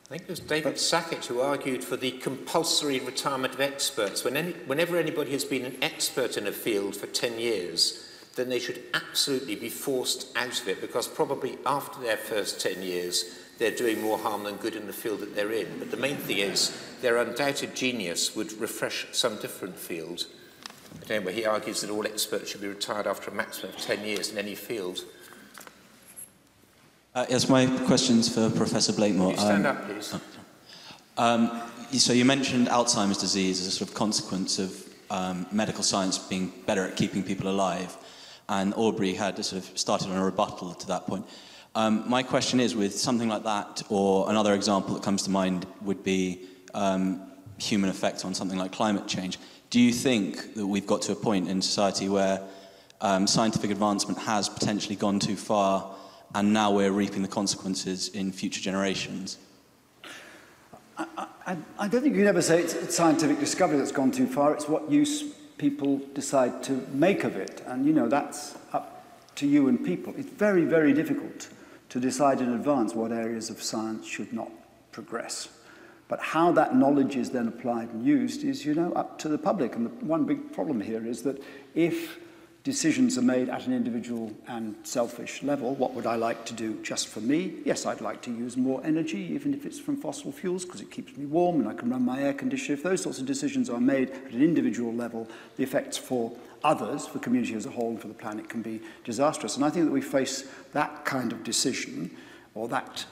I think it was David Sackett who argued for the compulsory retirement of experts. When any, whenever anybody has been an expert in a field for ten years, then they should absolutely be forced out of it, because probably after their first ten years, they're doing more harm than good in the field that they're in. But the main thing is their undoubted genius would refresh some different field. But anyway, he argues that all experts should be retired after a maximum of ten years in any field. Uh, yes, my question's for Professor Blakemore. Can you stand um, up, please? Um, so you mentioned Alzheimer's disease as a sort of consequence of um, medical science being better at keeping people alive, and Aubrey had sort of started on a rebuttal to that point. Um, my question is, with something like that, or another example that comes to mind would be um, human effects on something like climate change. Do you think that we've got to a point in society where um, scientific advancement has potentially gone too far, and now we're reaping the consequences in future generations? I, I, I don't think you can ever say it's scientific discovery that's gone too far. It's what use people decide to make of it. And, you know, that's up to you and people. It's very, very difficult to decide in advance what areas of science should not progress. But how that knowledge is then applied and used is, you know, up to the public. And the one big problem here is that if decisions are made at an individual and selfish level, what would I like to do just for me? Yes, I'd like to use more energy, even if it's from fossil fuels, because it keeps me warm and I can run my air conditioner. If those sorts of decisions are made at an individual level, the effects for others, for community as a whole and for the planet, can be disastrous. And I think that we face that kind of decision, or that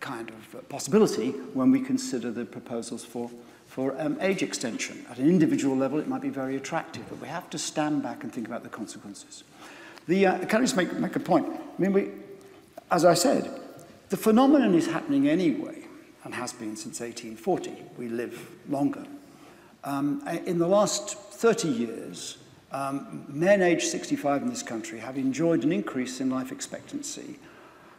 kind of possibility, when we consider the proposals for, for um, age extension. At an individual level, it might be very attractive, but we have to stand back and think about the consequences. The, uh, can I just make, make a point? I mean, we, as I said, the phenomenon is happening anyway, and has been since eighteen forty. We live longer. Um, in the last thirty years, Um, men aged sixty-five in this country have enjoyed an increase in life expectancy,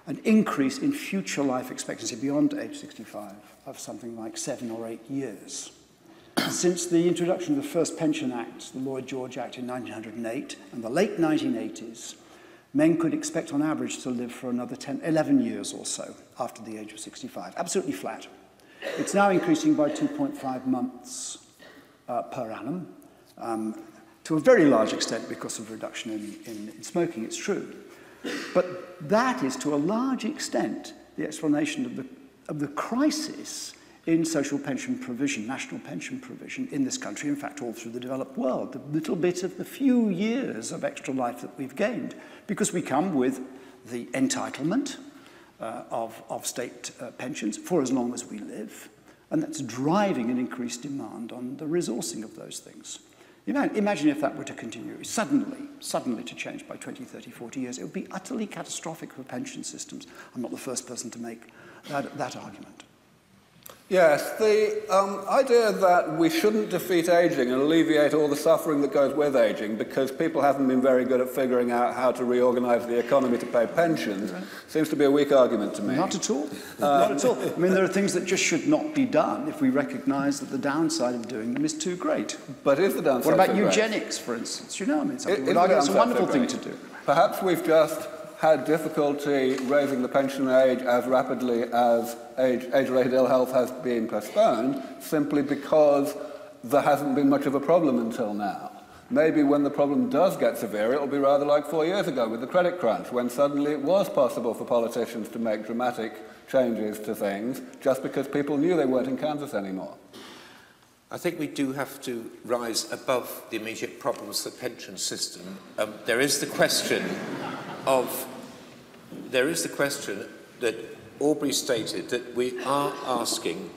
an increase in future life expectancy beyond age sixty-five of something like seven or eight years. Since the introduction of the first Pension Act, the Lloyd-George Act in nineteen oh eight, and the late nineteen eighties, men could expect on average to live for another ten, eleven years or so after the age of sixty-five, absolutely flat. It's now increasing by two point five months uh, per annum, um, to a very large extent because of reduction in, in, in smoking, it's true. But that is, to a large extent, the explanation of the, of the crisis in social pension provision, national pension provision in this country, in fact, all through the developed world, the little bit of the few years of extra life that we've gained, because we come with the entitlement uh, of, of state uh, pensions for as long as we live, and that's driving an increased demand on the resourcing of those things. Imagine if that were to continue, suddenly, suddenly to change by twenty, thirty, forty years. It would be utterly catastrophic for pension systems. I'm not the first person to make that, that argument. Yes, the um, idea that we shouldn't defeat aging and alleviate all the suffering that goes with aging because people haven't been very good at figuring out how to reorganize the economy to pay pensions seems to be a weak argument to me. Not at all. Um, not at all. I mean, there are things that just should not be done if we recognize that the downside of doing them is too great. But is the downside What about so eugenics, great? For instance? You know, I mean, something it, like it's a wonderful so thing to do. Perhaps we've just had difficulty raising the pension age as rapidly as age-related ill health has been postponed, simply because there hasn't been much of a problem until now. Maybe when the problem does get severe, it'll be rather like four years ago with the credit crunch, when suddenly it was possible for politicians to make dramatic changes to things just because people knew they weren't in Kansas anymore. I think we do have to rise above the immediate problems of the pension system. Um, there is the question of, there is the question that Aubrey stated, that we are asking,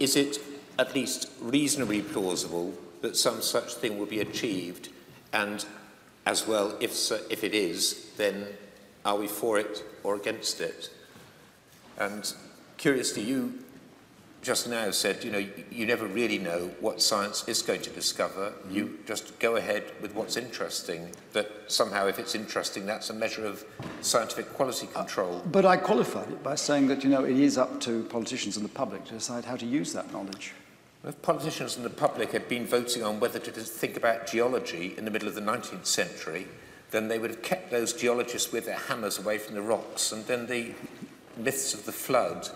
is it at least reasonably plausible that some such thing will be achieved? And as well, if, so, if it is, then are we for it or against it? And curiously, you just now said, you know, you never really know what science is going to discover. Mm-hmm. You just go ahead with what's interesting, that somehow if it's interesting, that's a measure of scientific quality control. Uh, but I qualified it by saying that, you know, it is up to politicians and the public to decide how to use that knowledge. If politicians and the public had been voting on whether to think about geology in the middle of the nineteenth century, then they would have kept those geologists with their hammers away from the rocks, and then the myths of the flood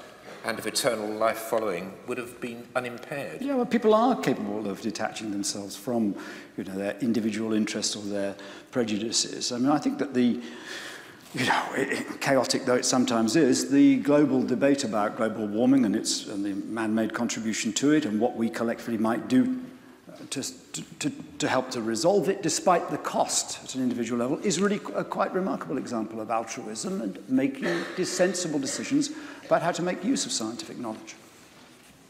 and of eternal life following would have been unimpaired. Yeah, well, people are capable of detaching themselves from, you know, their individual interests or their prejudices. I mean, I think that the, you know, it, chaotic though it sometimes is, the global debate about global warming and its and the man-made contribution to it and what we collectively might do to, to, to help to resolve it, despite the cost at an individual level, is really a quite remarkable example of altruism and making sensible decisions about how to make use of scientific knowledge.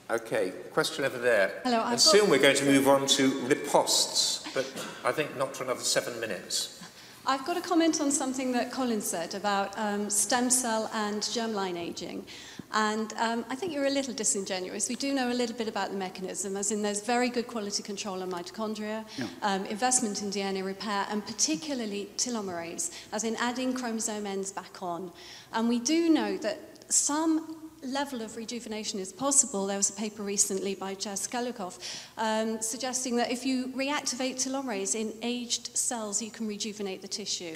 Okay, question over there. Hello, and soon we're going to move on to riposts, but I think not for another seven minutes. I've got a comment on something that Colin said about um, stem cell and germline aging. And um, I think you're a little disingenuous. We do know a little bit about the mechanism, as in there's very good quality control on mitochondria, yeah. um, investment in D N A repair, and particularly telomerase, as in adding chromosome ends back on. And we do know that some level of rejuvenation is possible. There was a paper recently by Jess Kalikov um, suggesting that if you reactivate telomerase in aged cells, you can rejuvenate the tissue.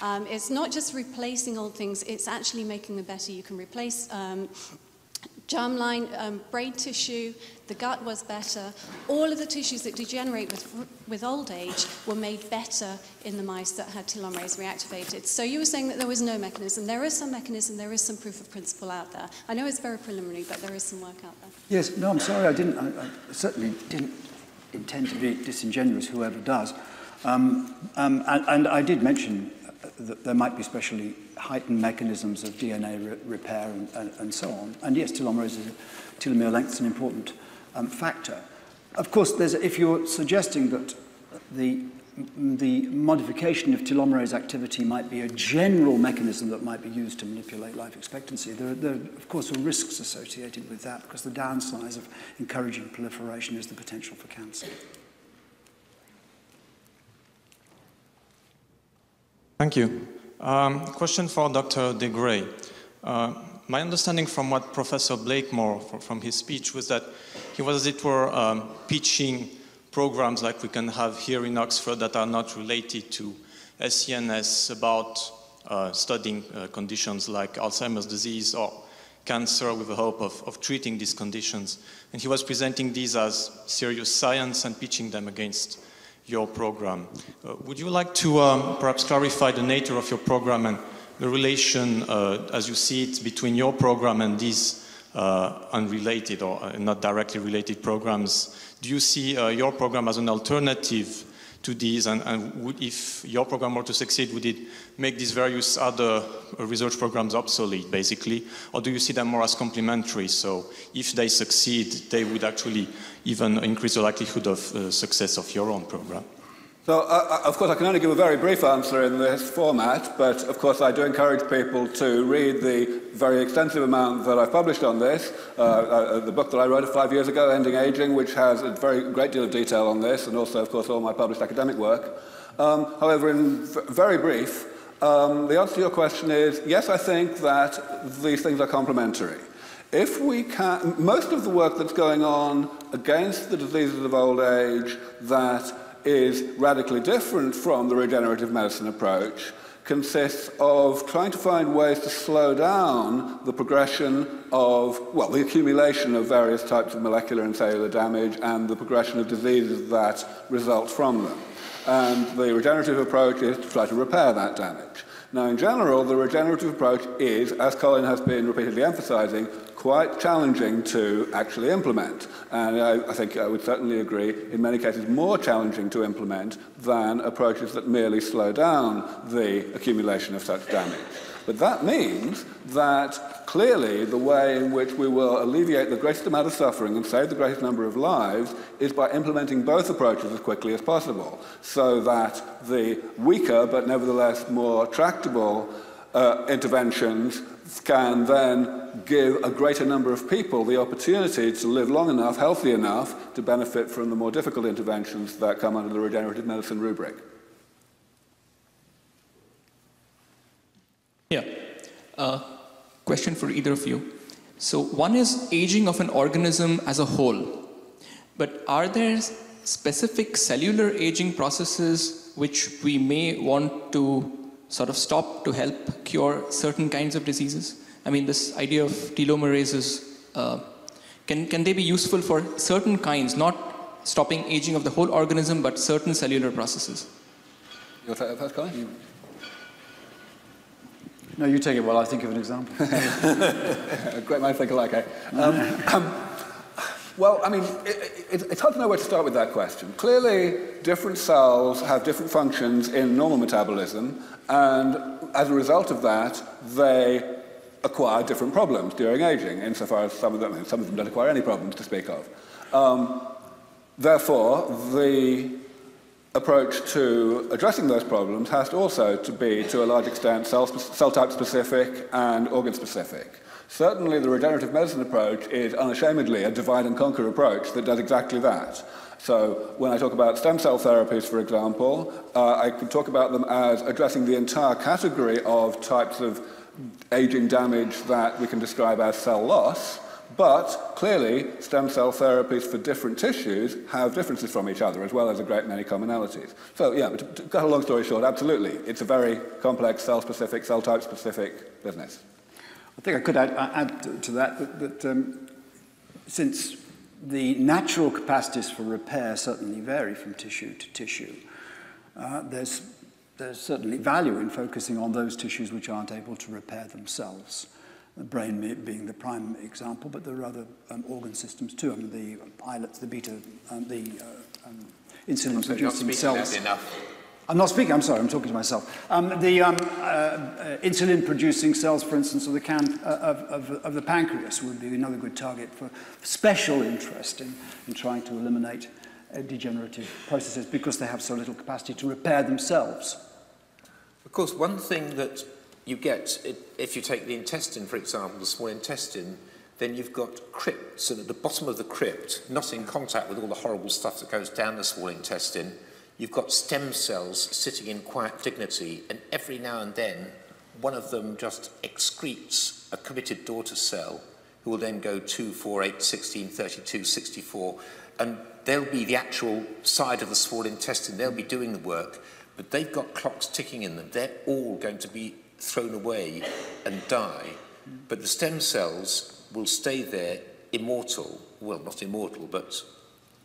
Um, it's not just replacing old things, it's actually making them better. You can replace um, germline, um, brain tissue, the gut was better. All of the tissues that degenerate with, with old age were made better in the mice that had telomerase reactivated. So you were saying that there was no mechanism. There is some mechanism, there is some proof of principle out there. I know it's very preliminary, but there is some work out there. Yes, no, I'm sorry, I didn't, I, I certainly didn't intend to be disingenuous, whoever does. Um, um, and, and I did mention that there might be specially heightened mechanisms of D N A re repair and, and, and so on. And yes, telomerase, is, telomere length is an important um, factor. Of course, there's, if you're suggesting that the, the modification of telomerase activity might be a general mechanism that might be used to manipulate life expectancy, there, there of course, are risks associated with that, because the downside of encouraging proliferation is the potential for cancer. Thank you. Um, question for Doctor de Grey. Uh, my understanding from what Professor Blakemore, from his speech, was that he was, as it were, um, pitching programs like we can have here in Oxford that are not related to S E N S about uh, studying uh, conditions like Alzheimer's disease or cancer with the hope of, of treating these conditions. And he was presenting these as serious science and pitching them against your program. Uh, would you like to um, perhaps clarify the nature of your program and the relation, uh, as you see it, between your program and these uh, unrelated or not directly related programs? Do you see uh, your program as an alternative to these, and, and would, if your program were to succeed, would it make these various other research programs obsolete, basically? Or do you see them more as complementary, so if they succeed, they would actually even increase the likelihood of uh, success of your own program? So, uh, of course, I can only give a very brief answer in this format, but, of course, I do encourage people to read the very extensive amount that I've published on this, uh, uh, the book that I wrote five years ago, Ending Aging, which has a very great deal of detail on this, and also, of course, all my published academic work. Um, however, in very brief, um, the answer to your question is, yes, I think that these things are complementary. If we can, most of the work that's going on against the diseases of old age that is radically different from the regenerative medicine approach consists of trying to find ways to slow down the progression of, well, the accumulation of various types of molecular and cellular damage and the progression of diseases that result from them. And the regenerative approach is to try to repair that damage. Now, in general, the regenerative approach is, as Colin has been repeatedly emphasizing, quite challenging to actually implement. And I, I think I would certainly agree, in many cases, more challenging to implement than approaches that merely slow down the accumulation of such damage. But that means that clearly the way in which we will alleviate the greatest amount of suffering and save the greatest number of lives is by implementing both approaches as quickly as possible, so that the weaker but nevertheless more tractable uh, interventions can then give a greater number of people the opportunity to live long enough, healthy enough, to benefit from the more difficult interventions that come under the regenerative medicine rubric. Yeah. Uh, question for either of you. So one is aging of an organism as a whole, but are there specific cellular aging processes which we may want to sort of stop to help cure certain kinds of diseases? I mean, this idea of telomerases, uh, can, can they be useful for certain kinds, not stopping aging of the whole organism, but certain cellular processes? You'll take that first, Colin? No, you take it while I think of an example. Great mind think alike, eh? Um, um, well, I mean, it, it, it's hard to know where to start with that question. Clearly, different cells have different functions in normal metabolism, and as a result of that, they acquire different problems during aging, insofar as some of them, I mean, some of them don't acquire any problems to speak of. Um, therefore, the approach to addressing those problems has to also to be, to a large extent, cell, cell type specific and organ specific. Certainly the regenerative medicine approach is unashamedly a divide and conquer approach that does exactly that. So when I talk about stem cell therapies, for example, uh, I can talk about them as addressing the entire category of types of aging damage that we can describe as cell loss. But clearly, stem cell therapies for different tissues have differences from each other, as well as a great many commonalities. So yeah, to, to cut a long story short, absolutely. It's a very complex, cell-specific, cell-type-specific business. I think I could add, add to, to that that, that um, since the natural capacities for repair certainly vary from tissue to tissue, uh, there's, there's certainly value in focusing on those tissues which aren't able to repair themselves. The brain being the prime example, but there are other um, organ systems too. I mean, the islets, the beta, um, the uh, um, insulin-producing cells. Enough. I'm not speaking. I'm sorry. I'm talking to myself. Um, the um, uh, insulin-producing cells, for instance, of the can uh, of, of, of the pancreas would be another good target for special interest in, in trying to eliminate uh, degenerative processes because they have so little capacity to repair themselves. Of course, one thing that you get, if you take the intestine, for example, the small intestine, then you've got crypts, and at the bottom of the crypt, not in contact with all the horrible stuff that goes down the small intestine, you've got stem cells sitting in quiet dignity, and every now and then, one of them just excretes a committed daughter cell, who will then go two, four, eight, sixteen, thirty-two, sixty-four, and they'll be the actual side of the small intestine, they'll be doing the work, but they've got clocks ticking in them. They're all going to be thrown away and die. But the stem cells will stay there immortal, well, not immortal, but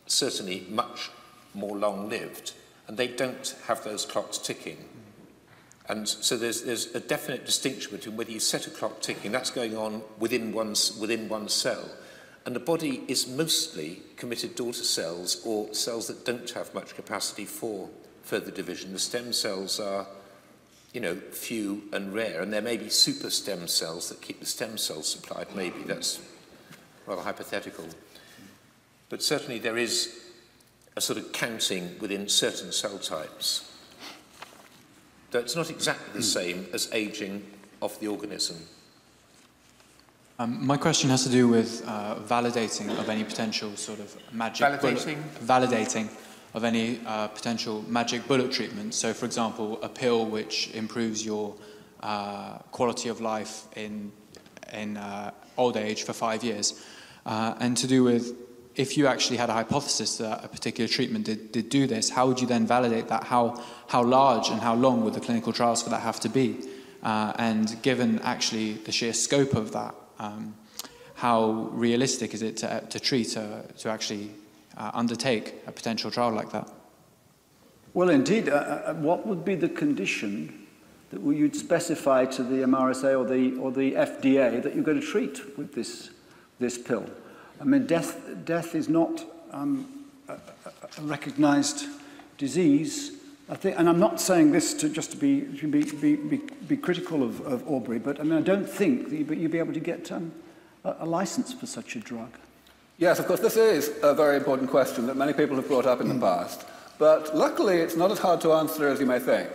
certainly much more long-lived, and they don't have those clocks ticking. And so there's, there's a definite distinction between whether you set a clock ticking, that's going on within one's, within one cell, and the body is mostly committed daughter cells or cells that don't have much capacity for further division. The stem cells are, you know, few and rare, and there may be super stem cells that keep the stem cells supplied, maybe, that's rather hypothetical. But certainly there is a sort of counting within certain cell types. Though it's not exactly the same as aging of the organism. Um, my question has to do with uh, validating of any potential sort of magic... Validating? Bullet, validating of any uh, potential magic bullet treatment. So, for example, a pill which improves your uh, quality of life in, in uh, old age for five years. Uh, and to do with, if you actually had a hypothesis that a particular treatment did, did do this, how would you then validate that? How, how large and how long would the clinical trials for that have to be? Uh, and given actually the sheer scope of that, um, how realistic is it to, to treat, uh, to actually uh, undertake a potential trial like that? Well, indeed, uh, what would be the condition that you'd specify to the M R S A or the, or the F D A that you're going to treat with this, this pill? I mean, death, death is not um, a, a recognised disease. I think, and I'm not saying this to just to be, to be, be, be, be critical of, of Aubrey, but I mean, I don't think that you'd be able to get um, a, a licence for such a drug. Yes, of course, this is a very important question that many people have brought up in the past. But luckily, it's not as hard to answer as you may think,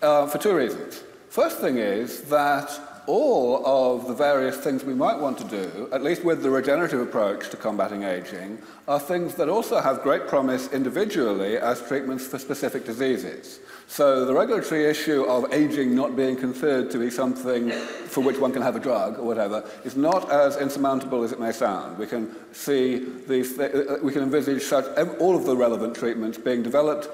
uh, for two reasons. First thing is that all of the various things we might want to do, at least with the regenerative approach to combating aging, are things that also have great promise individually as treatments for specific diseases. So the regulatory issue of aging not being considered to be something for which one can have a drug or whatever is not as insurmountable as it may sound. We can see these, we can envisage such, all of the relevant treatments being developed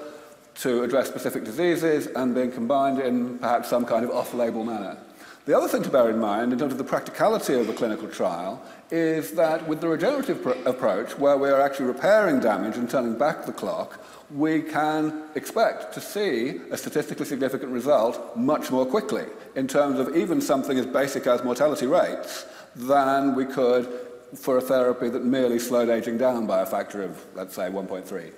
to address specific diseases and being combined in perhaps some kind of off-label manner. The other thing to bear in mind in terms of the practicality of a clinical trial is that with the regenerative approach, where we are actually repairing damage and turning back the clock, we can expect to see a statistically significant result much more quickly in terms of even something as basic as mortality rates than we could for a therapy that merely slowed aging down by a factor of, let's say, one point three.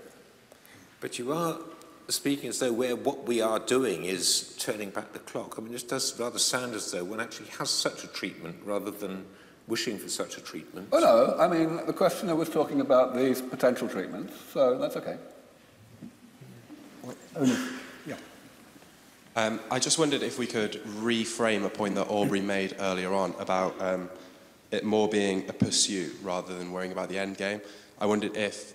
But you are speaking as though where what we are doing is turning back the clock. I mean, it does rather sound as though one actually has such a treatment rather than wishing for such a treatment. Oh, no. I mean, the questioner was talking about these potential treatments, so that's okay. Oh, no. Yeah. Um, I just wondered if we could reframe a point that Aubrey made earlier on about um, it more being a pursuit rather than worrying about the end game. I wondered if,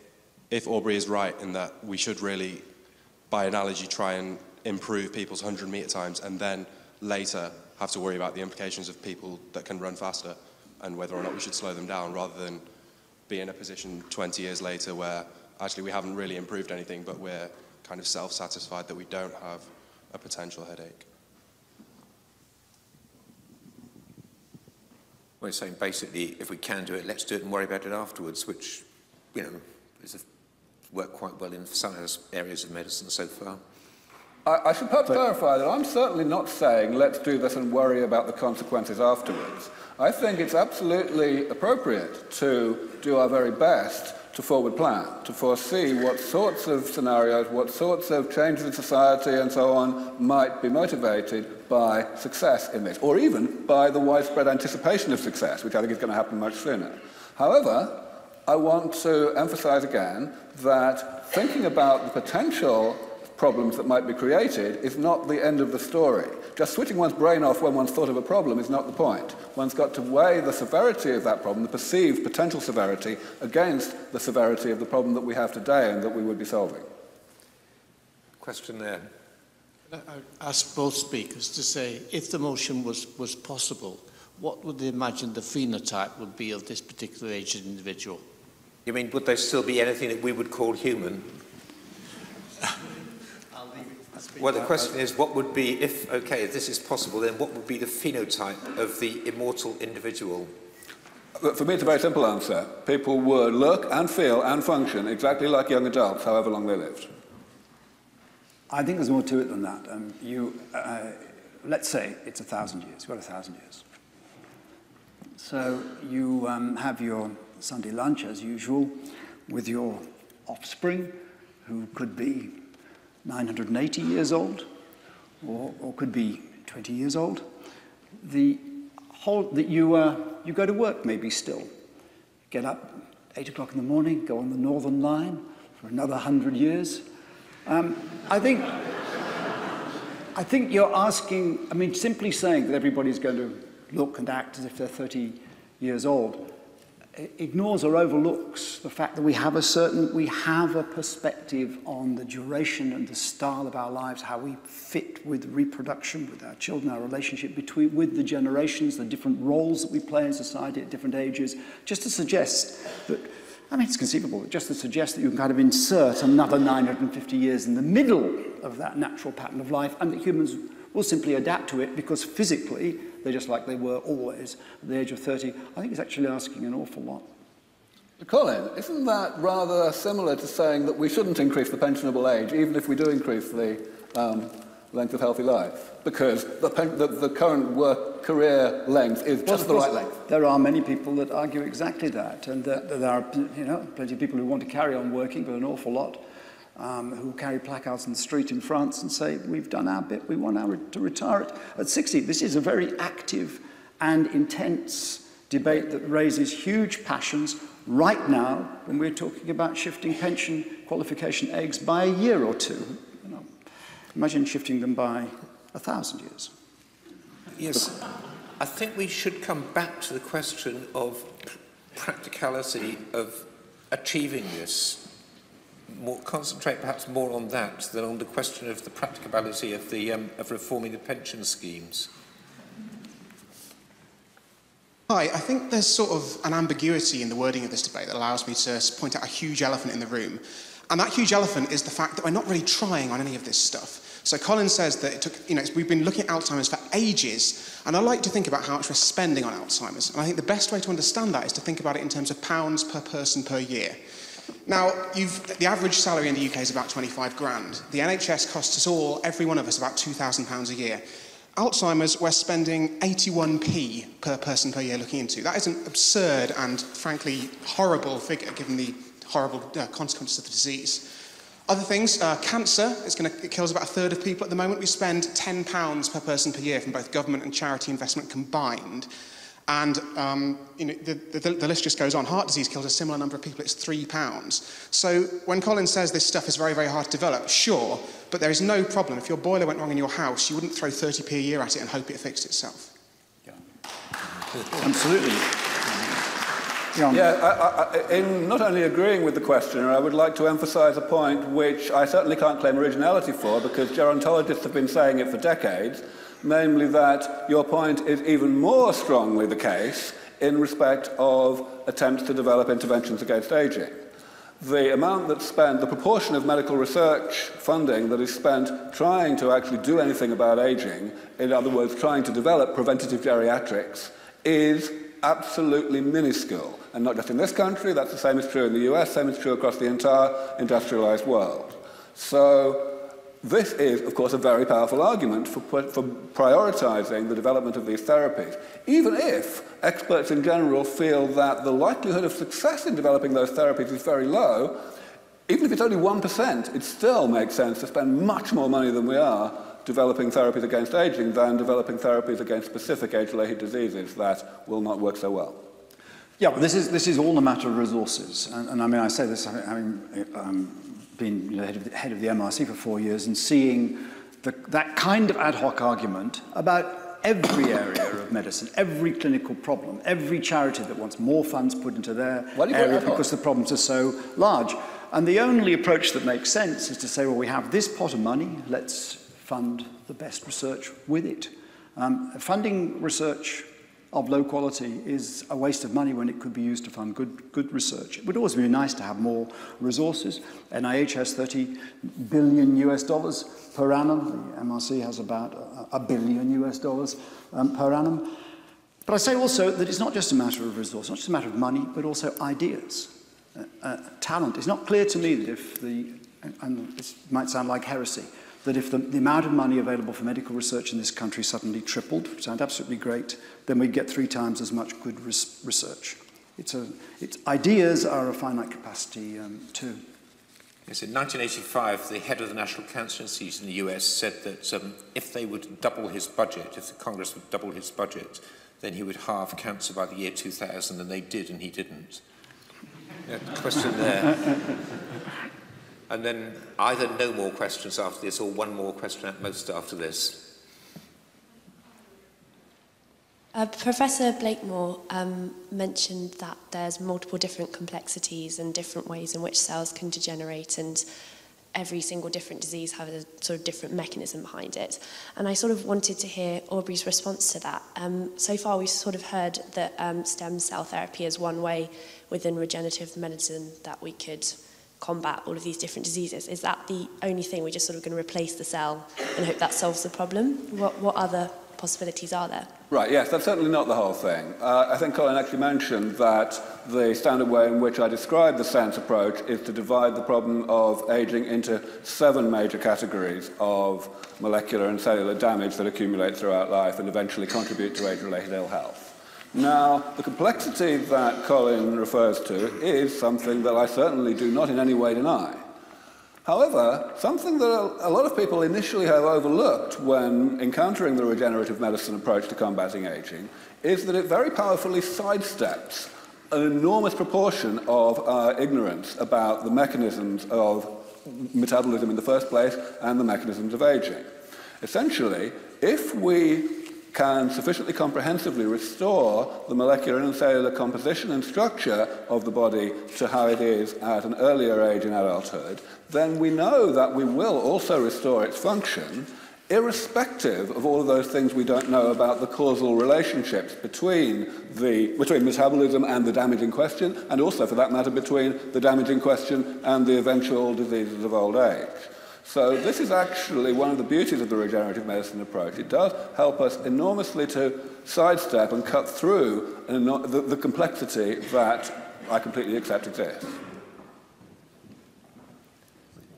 if Aubrey is right in that we should really, by analogy, try and improve people's hundred metre times and then later have to worry about the implications of people that can run faster and whether or not we should slow them down rather than be in a position twenty years later where actually we haven't really improved anything but we're kind of self-satisfied that we don't have a potential headache. We're saying basically if we can do it, let's do it and worry about it afterwards, which, you know, is a work quite well in some areas of medicine so far. I, I should perhaps clarify that I'm certainly not saying let's do this and worry about the consequences afterwards. I think it's absolutely appropriate to do our very best to forward plan, to foresee what sorts of scenarios, what sorts of changes in society and so on might be motivated by success in this, or even by the widespread anticipation of success, which I think is going to happen much sooner. However, I want to emphasize again that thinking about the potential problems that might be created is not the end of the story. Just switching one's brain off when one's thought of a problem is not the point. One's got to weigh the severity of that problem, the perceived potential severity, against the severity of the problem that we have today and that we would be solving. Question there. I ask both speakers to say, if the motion was, was possible, what would they imagine the phenotype would be of this particular aged individual? You mean, would there still be anything that we would call human? I'll leave it. Well, the question is, what would be, if, okay, if this is possible, then what would be the phenotype of the immortal individual? For me, it's a very simple answer. People would look and feel and function exactly like young adults, however long they lived. I think there's more to it than that. Um, you, uh, let's say it's a thousand years. You've got a thousand years. So you um, have your Sunday lunch, as usual, with your offspring, who could be nine hundred eighty years old, or, or could be twenty years old. The whole that you uh, you go to work maybe still, get up eight o'clock in the morning, go on the Northern Line for another hundred years. Um, I think, I think you're asking, I mean, simply saying that everybody's going to look and act as if they're thirty years old ignores or overlooks the fact that we have a certain, we have a perspective on the duration and the style of our lives, how we fit with reproduction, with our children, our relationship between, with the generations, the different roles that we play in society at different ages, just to suggest that, I mean, it's conceivable, but just to suggest that you can kind of insert another nine hundred fifty years in the middle of that natural pattern of life, and that humans will simply adapt to it because physically they're just like they were always at the age of thirty, I think it's actually asking an awful lot. Colin, isn't that rather similar to saying that we shouldn't increase the pensionable age, even if we do increase the um, length of healthy life? Because the, pen the, the current work career length is just the right length. There are many people that argue exactly that, and that, that there are you know, plenty of people who want to carry on working, but an awful lot Um, who carry placards in the street in France and say, we've done our bit, we want our re to retire at, at sixty. This is a very active and intense debate that raises huge passions right now when we're talking about shifting pension qualification eggs by a year or two. You know, imagine shifting them by a thousand years. Yes, I think we should come back to the question of practicality of achieving this. More, concentrate perhaps more on that than on the question of the practicability of, the, um, of reforming the pension schemes. Hi, I think there's sort of an ambiguity in the wording of this debate that allows me to point out a huge elephant in the room. And that huge elephant is the fact that we're not really trying on any of this stuff. So Colin says that it took, you know, we've been looking at Alzheimer's for ages, and I like to think about how much we're spending on Alzheimer's. And I think the best way to understand that is to think about it in terms of pounds per person per year. Now, you've, the average salary in the U K is about twenty-five grand. The N H S costs us all, every one of us, about two thousand pounds a year. Alzheimer's, we're spending eighty-one p per person per year looking into. That is an absurd and, frankly, horrible figure, given the horrible uh, consequences of the disease. Other things, uh, cancer, it's gonna, it kills about a third of people at the moment. We spend ten pounds per person per year from both government and charity investment combined. And um, you know, the, the, the list just goes on. Heart disease kills a similar number of people. It's three pounds. So when Colin says this stuff is very, very hard to develop, sure, but there is no problem. If your boiler went wrong in your house, you wouldn't throw thirty p a year at it and hope it fixed itself. Yeah. Absolutely. Yeah, I, I, in not only agreeing with the questioner, I would like to emphasise a point which I certainly can't claim originality for, because gerontologists have been saying it for decades, namely that your point is even more strongly the case in respect of attempts to develop interventions against ageing. The amount that's spent, the proportion of medical research funding that is spent trying to actually do anything about ageing, in other words, trying to develop preventative geriatrics, is absolutely minuscule. And not just in this country, that's the same is true in the U S, same is true across the entire industrialized world. So this is, of course, a very powerful argument for, for prioritizing the development of these therapies, even if experts in general feel that the likelihood of success in developing those therapies is very low. Even if it's only one percent, it still makes sense to spend much more money than we are developing therapies against aging than developing therapies against specific age-related diseases that will not work so well. Yeah, well, this is, this is all a matter of resources. And, and I mean, I say this having um, been you know, head, of the, head of the M R C for four years and seeing the, that kind of ad hoc argument about every area of medicine, every clinical problem, every charity that wants more funds put into their area because the problems are so large. And the only approach that makes sense is to say, well, we have this pot of money, let's fund the best research with it. Um, funding research of low quality is a waste of money when it could be used to fund good, good research. It would always be nice to have more resources. N I H has thirty billion U S dollars per annum. The M R C has about a, a billion U S dollars um, per annum. But I say also that it's not just a matter of resource, not just a matter of money, but also ideas, uh, uh, talent. It's not clear to me that if the, and this might sound like heresy, that if the, the amount of money available for medical research in this country suddenly tripled, which sounds absolutely great, then we'd get three times as much good res research. It's a, it's, ideas are a finite capacity um, too. Yes, in nineteen eighty-five, the head of the National Cancer Institute in the U S said that um, if they would double his budget, if the Congress would double his budget, then he would halve cancer by the year two thousand, and they did, and he didn't. Yeah, question there. And then either no more questions after this, or one more question at most after this. Uh, Professor Blakemore um, mentioned that there's multiple different complexities and different ways in which cells can degenerate, and every single different disease has a sort of different mechanism behind it. And I sort of wanted to hear Aubrey's response to that. Um, so far, we've sort of heard that um, stem cell therapy is one way within regenerative medicine that we could combat all of these different diseases. Is that the only thing? We're just sort of going to replace the cell and hope that solves the problem? What, what other possibilities are there? Right, yes, that's certainly not the whole thing. Uh, I think Colin actually mentioned that the standard way in which I describe the sense approach is to divide the problem of aging into seven major categories of molecular and cellular damage that accumulate throughout life and eventually contribute to age-related ill health. Now, the complexity that Colin refers to is something that I certainly do not in any way deny. However, something that a lot of people initially have overlooked when encountering the regenerative medicine approach to combating aging is that it very powerfully sidesteps an enormous proportion of our ignorance about the mechanisms of metabolism in the first place and the mechanisms of aging. Essentially, if we can sufficiently comprehensively restore the molecular and cellular composition and structure of the body to how it is at an earlier age in adulthood, then we know that we will also restore its function, irrespective of all of those things we don't know about the causal relationships between, the, between metabolism and the damage in question, and also, for that matter, between the damage in question and the eventual diseases of old age. So this is actually one of the beauties of the regenerative medicine approach. It does help us enormously to sidestep and cut through an the, the complexity that I completely accept exists.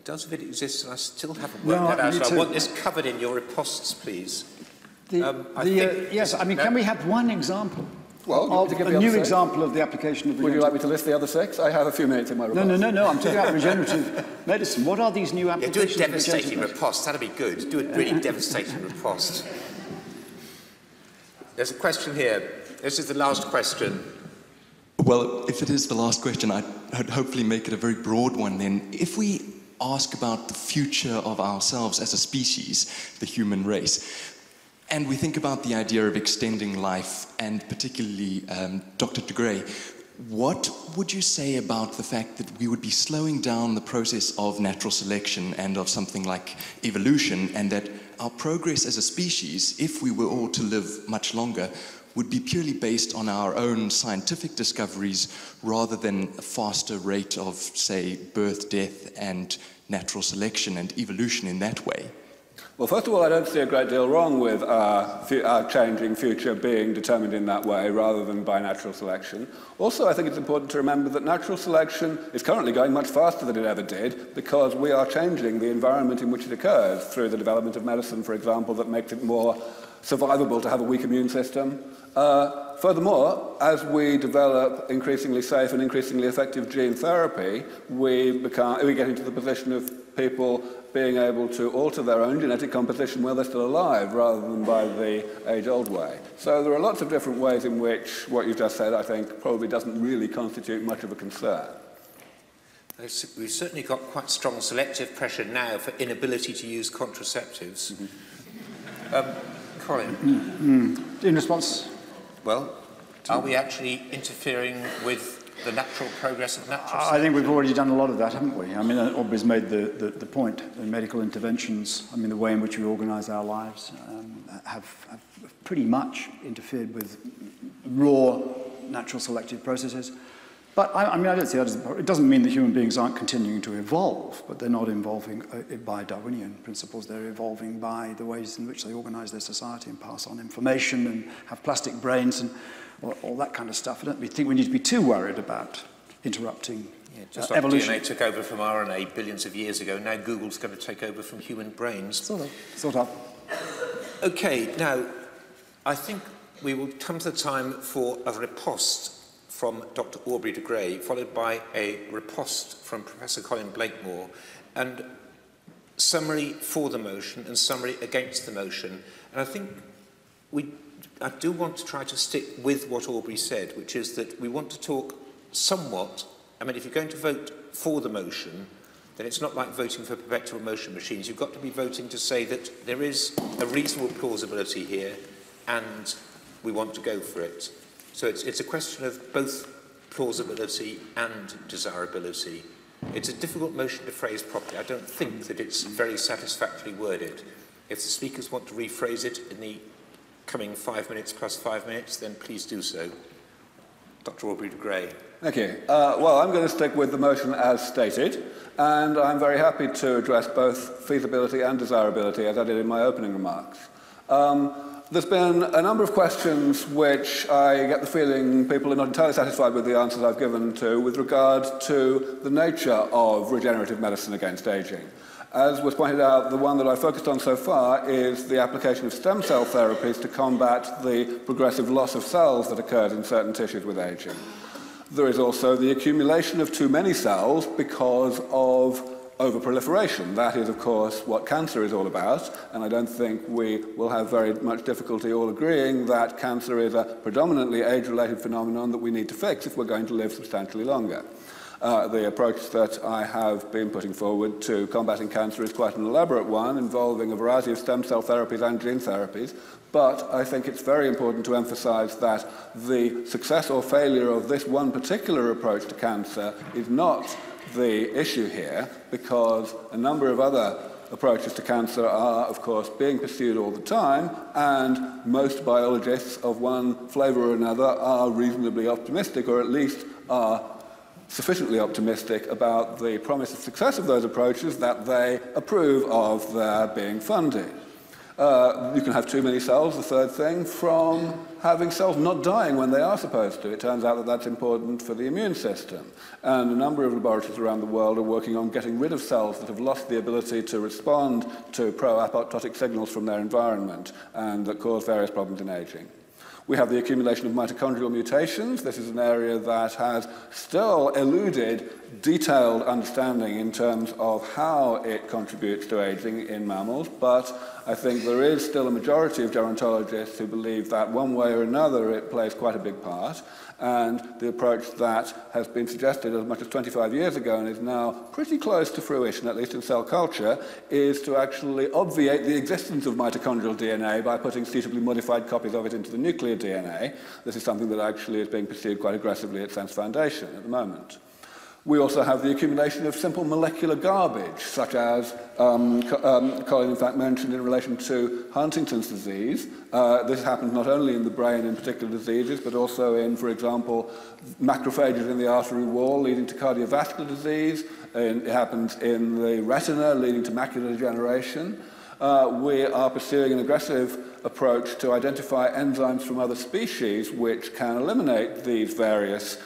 Does it exist? And I still haven't worked no, that out. So to... I want this covered in your riposts, please. The, um, I the, think... uh, yes, I mean, no. Can we have one example? Well, of, to give a new six. example of the application of regenerative medicine. Would you like me to list the other six? I have a few minutes in my report. No, no, no, no. I'm talking about regenerative medicine. What are these new applications? Yeah, do a devastating riposte. That'd be good. Do a really devastating riposte. There's a question here. This is the last question. Well, if it is the last question, I'd hopefully make it a very broad one then. If we ask about the future of ourselves as a species, the human race, and we think about the idea of extending life, and particularly um, Doctor de Grey, what would you say about the fact that we would be slowing down the process of natural selection and of something like evolution, and that our progress as a species, if we were all to live much longer, would be purely based on our own scientific discoveries rather than a faster rate of, say, birth, death, and natural selection and evolution in that way? Well, first of all, I don't see a great deal wrong with our, our changing future being determined in that way rather than by natural selection. Also, I think it's important to remember that natural selection is currently going much faster than it ever did because we are changing the environment in which it occurs through the development of medicine, for example, that makes it more survivable to have a weak immune system. Uh, furthermore, as we develop increasingly safe and increasingly effective gene therapy, we, become, we get into the position of people being able to alter their own genetic composition while they're still alive rather than by the age-old way. So there are lots of different ways in which what you've just said, I think, probably doesn't really constitute much of a concern. We've certainly got quite strong selective pressure now for inability to use contraceptives. Mm-hmm. um, Colin? Mm-hmm. In response? Well, are we actually interfering with the natural progress of natural selection? I think we've already done a lot of that, haven't we? I mean, Aubrey's made the, the, the point. The medical interventions, I mean, the way in which we organise our lives um, have, have pretty much interfered with raw natural selective processes. But I, I mean, I don't see that as a problem. It doesn't mean that human beings aren't continuing to evolve, but they're not evolving by Darwinian principles. They're evolving by the ways in which they organise their society and pass on information and have plastic brains and all, all that kind of stuff. I don't think we need to be too worried about interrupting yeah, just uh, like evolution. D N A took over from R N A billions of years ago. Now Google's going to take over from human brains. Sort of. Sort of. Okay. Now, I think we will come to the time for a riposte from Doctor Aubrey de Grey, followed by a riposte from Professor Colin Blakemore, and summary for the motion and summary against the motion. And I think we, I do want to try to stick with what Aubrey said, which is that we want to talk somewhat. I mean, if you're going to vote for the motion, then it's not like voting for perpetual motion machines. You've got to be voting to say that there is a reasonable plausibility here and we want to go for it. So it's, it's a question of both plausibility and desirability. It's a difficult motion to phrase properly. I don't think that it's very satisfactorily worded. If the speakers want to rephrase it in the coming five minutes plus five minutes, then please do so. Doctor Aubrey de Grey. Thank you. Uh, well, I'm going to stick with the motion as stated, and I'm very happy to address both feasibility and desirability, as I did in my opening remarks. Um, There's been a number of questions which I get the feeling people are not entirely satisfied with the answers I've given to with regard to the nature of regenerative medicine against aging. As was pointed out, the one that I focused on so far is the application of stem cell therapies to combat the progressive loss of cells that occurs in certain tissues with aging. There is also the accumulation of too many cells because of overproliferation. That is, of course, what cancer is all about, and I don't think we will have very much difficulty all agreeing that cancer is a predominantly age-related phenomenon that we need to fix if we're going to live substantially longer. Uh, the approach that I have been putting forward to combating cancer is quite an elaborate one, involving a variety of stem cell therapies and gene therapies, but I think it's very important to emphasize that the success or failure of this one particular approach to cancer is not the issue here, because a number of other approaches to cancer are, of course, being pursued all the time, and most biologists of one flavour or another are reasonably optimistic, or at least are sufficiently optimistic about the promise of success of those approaches that they approve of their being funded. Uh, you can have too many cells, the third thing, from having cells not dying when they are supposed to. It turns out that that's important for the immune system. And a number of laboratories around the world are working on getting rid of cells that have lost the ability to respond to pro-apoptotic signals from their environment and that cause various problems in aging. We have the accumulation of mitochondrial mutations. This is an area that has still eluded detailed understanding in terms of how it contributes to aging in mammals, but I think there is still a majority of gerontologists who believe that one way or another it plays quite a big part, and the approach that has been suggested as much as twenty-five years ago and is now pretty close to fruition, at least in cell culture, is to actually obviate the existence of mitochondrial D N A by putting suitably modified copies of it into the nuclear D N A. This is something that actually is being pursued quite aggressively at Sense Foundation at the moment. We also have the accumulation of simple molecular garbage, such as um, um, Colin, in fact, mentioned in relation to Huntington's disease. Uh, this happens not only in the brain in particular diseases, but also in, for example, macrophages in the artery wall, leading to cardiovascular disease. And it happens in the retina, leading to macular degeneration. Uh, we are pursuing an aggressive approach to identify enzymes from other species which can eliminate these various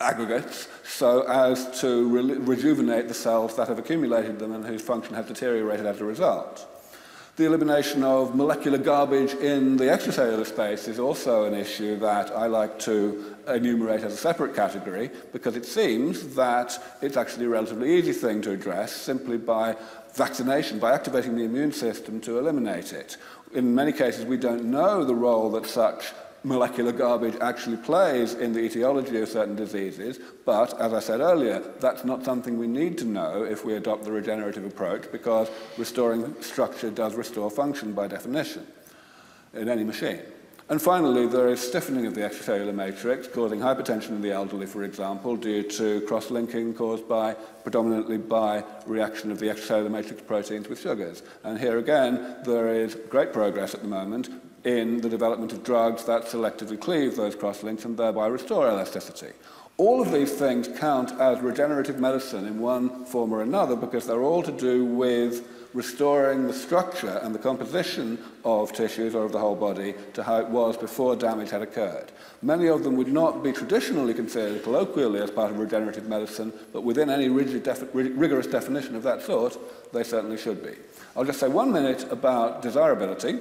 aggregates so as to re rejuvenate the cells that have accumulated them and whose function has deteriorated as a result. The elimination of molecular garbage in the extracellular space is also an issue that I like to enumerate as a separate category, because it seems that it's actually a relatively easy thing to address simply by vaccination, by activating the immune system to eliminate it. In many cases, we don't know the role that such molecular garbage actually plays in the etiology of certain diseases, but, as I said earlier, that's not something we need to know if we adopt the regenerative approach, because restoring structure does restore function by definition in any machine. And finally, there is stiffening of the extracellular matrix, causing hypertension in the elderly, for example, due to cross-linking caused by, predominantly by reaction of the extracellular matrix proteins with sugars. And here again, there is great progress at the moment in the development of drugs that selectively cleave those cross-links and thereby restore elasticity. All of these things count as regenerative medicine in one form or another because they're all to do with restoring the structure and the composition of tissues or of the whole body to how it was before damage had occurred. Many of them would not be traditionally considered colloquially as part of regenerative medicine, but within any rigid defi rigorous definition of that sort, they certainly should be. I'll just say one minute about desirability.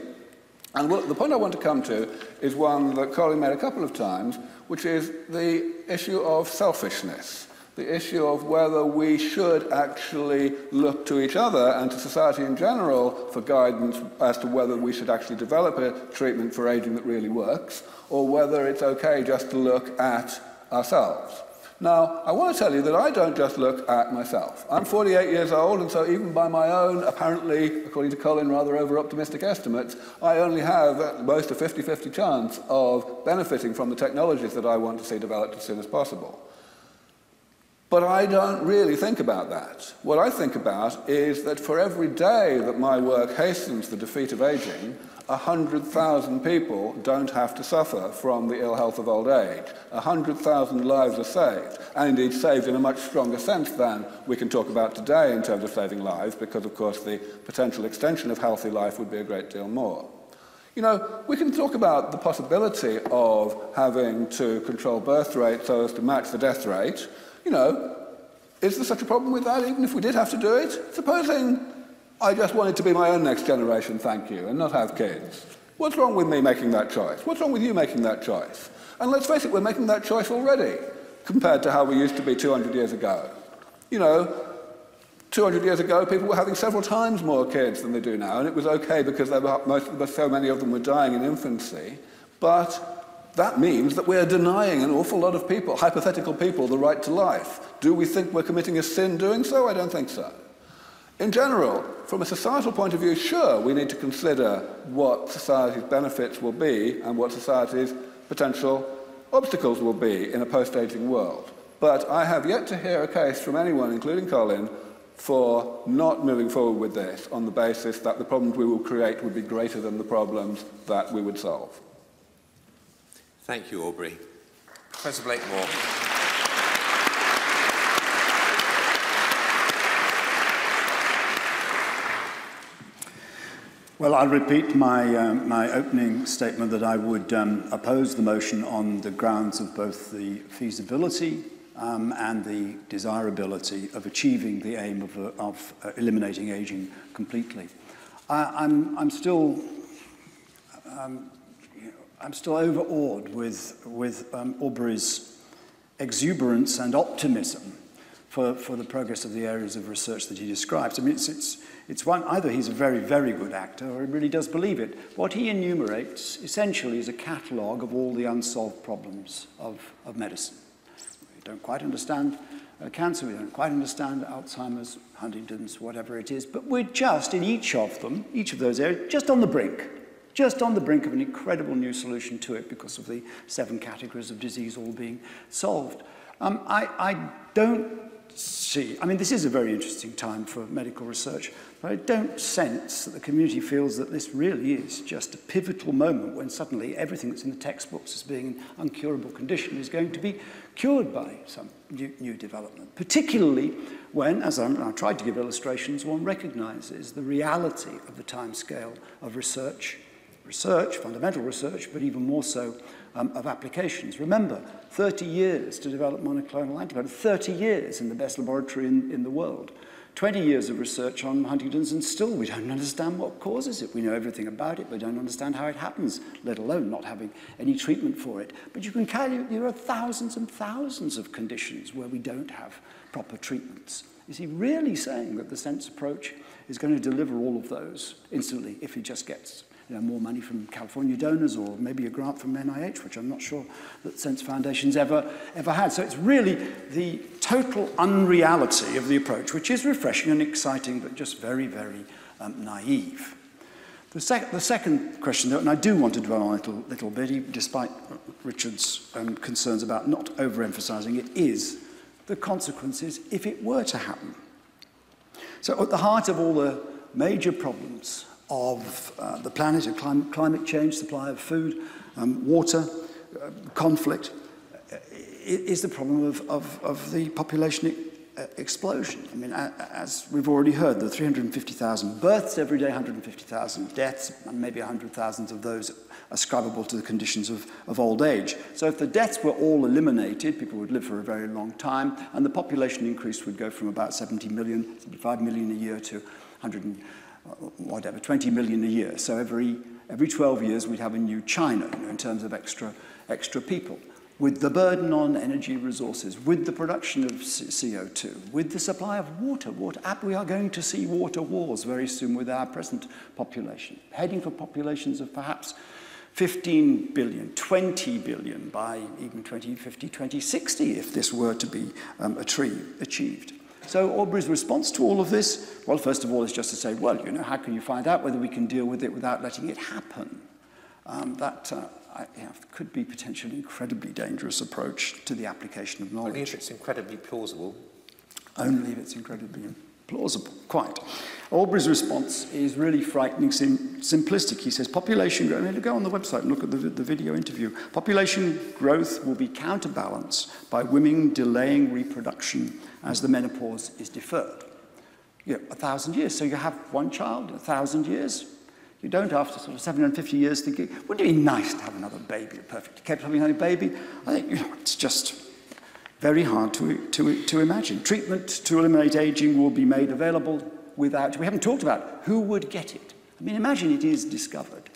And what, the point I want to come to is one that Colin made a couple of times, which is the issue of selfishness. The issue of whether we should actually look to each other and to society in general for guidance as to whether we should actually develop a treatment for aging that really works, or whether it's okay just to look at ourselves. Now, I want to tell you that I don't just look at myself. I'm forty-eight years old, and so even by my own, apparently, according to Colin, rather over-optimistic estimates, I only have at most a fifty fifty chance of benefiting from the technologies that I want to see developed as soon as possible. But I don't really think about that. What I think about is that for every day that my work hastens the defeat of aging, one hundred thousand people don't have to suffer from the ill health of old age. one hundred thousand lives are saved, and indeed saved in a much stronger sense than we can talk about today in terms of saving lives, because of course the potential extension of healthy life would be a great deal more. You know, we can talk about the possibility of having to control birth rate so as to match the death rate. You know, is there such a problem with that, even if we did have to do it? Supposing I just wanted to be my own next generation, thank you, and not have kids. What's wrong with me making that choice? What's wrong with you making that choice? And let's face it, we're making that choice already, compared to how we used to be two hundred years ago. You know, two hundred years ago, people were having several times more kids than they do now, and it was okay because they were, most, so many of them were dying in infancy, but that means that we are denying an awful lot of people, hypothetical people, the right to life. Do we think we're committing a sin doing so? I don't think so. In general, from a societal point of view, sure, we need to consider what society's benefits will be and what society's potential obstacles will be in a post-aging world. But I have yet to hear a case from anyone, including Colin, for not moving forward with this on the basis that the problems we will create would be greater than the problems that we would solve. Thank you, Aubrey. Professor Blakemore. Well, I'll repeat my, uh, my opening statement that I would um, oppose the motion on the grounds of both the feasibility um, and the desirability of achieving the aim of, uh, of uh, eliminating aging completely. I, I'm, I'm still... Um, I'm still overawed with, with um, Aubrey's exuberance and optimism for, for the progress of the areas of research that he describes. I mean, it's, it's, it's one, either he's a very, very good actor or he really does believe it. What he enumerates essentially is a catalogue of all the unsolved problems of, of medicine. We don't quite understand uh, cancer, we don't quite understand Alzheimer's, Huntington's, whatever it is, but we're just in each of them, each of those areas, just on the brink. just on the brink of an incredible new solution to it because of the seven categories of disease all being solved. Um, I, I don't see, I mean, this is a very interesting time for medical research, but I don't sense that the community feels that this really is just a pivotal moment when suddenly everything that's in the textbooks as being an uncurable condition is going to be cured by some new, new development, particularly when, as I'm, I tried to give illustrations, one recognizes the reality of the timescale of research research, fundamental research, but even more so um, of applications. Remember, thirty years to develop monoclonal antibodies, thirty years in the best laboratory in, in the world, twenty years of research on Huntington's, and still we don't understand what causes it. We know everything about it, but don't understand how it happens, let alone not having any treatment for it. But you can carry, there are thousands and thousands of conditions where we don't have proper treatments. Is he really saying that the sense approach is going to deliver all of those instantly if he just gets You know, more money from California donors or maybe a grant from N I H, which I'm not sure that Sense Foundation's ever, ever had. So it's really the total unreality of the approach, which is refreshing and exciting, but just very, very um, naive. The, sec the second question, though, and I do want to dwell on it a little, little bit, despite Richard's um, concerns about not overemphasizing it, is the consequences if it were to happen. So at the heart of all the major problems of uh, the planet, of clim climate change, supply of food, um, water, uh, conflict, uh, is the problem of, of, of the population explosion. I mean, as we've already heard, there are three hundred fifty thousand births every day, one hundred fifty thousand deaths, and maybe one hundred thousand of those ascribable to the conditions of, of old age. So if the deaths were all eliminated, people would live for a very long time, and the population increase would go from about seventy million, seventy-five million a year to one hundred and whatever, twenty million a year. So every, every twelve years, we'd have a new China, you know, in terms of extra, extra people, with the burden on energy resources, with the production of C O two, with the supply of water. water. We are going to see water wars very soon with our present population, heading for populations of perhaps fifteen billion, twenty billion by even twenty fifty, twenty sixty, if this were to be um, achieved. So Aubrey's response to all of this, well, first of all, is just to say, well, you know, how can you find out whether we can deal with it without letting it happen? Um, that uh, I, yeah, could be potentially an incredibly dangerous approach to the application of knowledge. Only if it's incredibly plausible. Only if it's incredibly plausible, quite. Aubrey's response is really frightening, sim simplistic. He says, population growth, I mean, go on the website and look at the, the video interview. Population growth will be counterbalanced by women delaying reproduction as the menopause is deferred. You know, a thousand years, so you have one child, a thousand years, you don't, after sort of seven hundred fifty years, thinking, wouldn't it be nice to have another baby? Perfect. You kept having another baby. I think, you know, it's just very hard to, to, to imagine. Treatment to eliminate aging will be made available without... We haven't talked about who would get it. I mean, imagine it is discovered.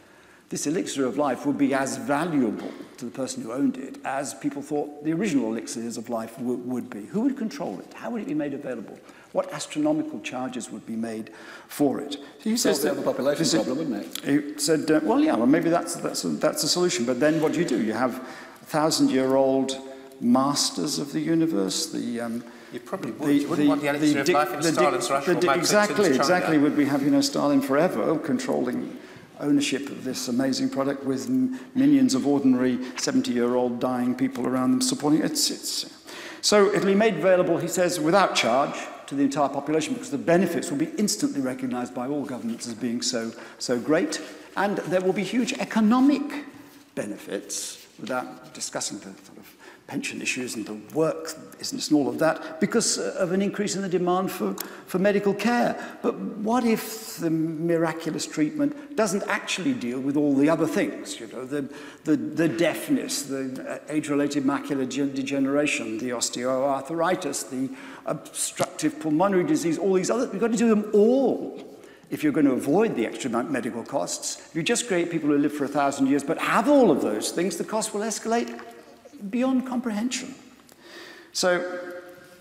This elixir of life would be as valuable to the person who owned it as people thought the original elixirs of life would be. Who would control it? How would it be made available? What astronomical charges would be made for it? He says that the population problem, wouldn't it? He said, uh, well, yeah, well, maybe that's that's a, that's a solution. But then, what do you do? You have thousand-year-old masters of the universe. The um, you probably would. The, you wouldn't the, want the elixir of life and Stalin's rational magic. Exactly, exactly. Would we have, you know, Stalin forever controlling ownership of this amazing product with millions of ordinary seventy-year-old dying people around them supporting it? It's, it's, so it'll be made available, he says, without charge to the entire population because the benefits will be instantly recognised by all governments as being so, so great. And there will be huge economic benefits, without discussing the sort of pension issues and the work business and all of that, because of an increase in the demand for, for medical care. But what if the miraculous treatment doesn't actually deal with all the other things, you know, the, the, the deafness, the age-related macular degeneration, the osteoarthritis, the obstructive pulmonary disease, all these other, you've got to do them all if you're going to avoid the extra medical costs. If you just create people who live for a thousand years but have all of those things, the cost will escalate beyond comprehension. So,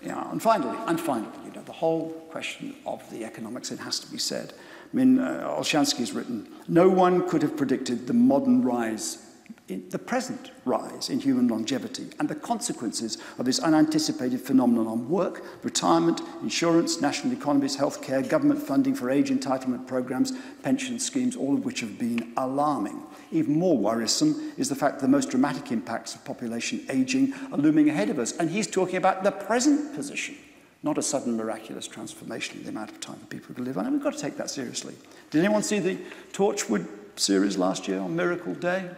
yeah, and finally, and finally, you know, the whole question of the economics, it has to be said. I mean, uh, Olshansky's written, no one could have predicted the modern rise, in, the present rise in human longevity and the consequences of this unanticipated phenomenon on work, retirement, insurance, national economies, healthcare, government funding for age entitlement programs, pension schemes, all of which have been alarming. Even more worrisome is the fact that the most dramatic impacts of population ageing are looming ahead of us. And he's talking about the present position, not a sudden miraculous transformation in the amount of time that people can live on. And we've got to take that seriously. Did anyone see the Torchwood series last year on Miracle Day,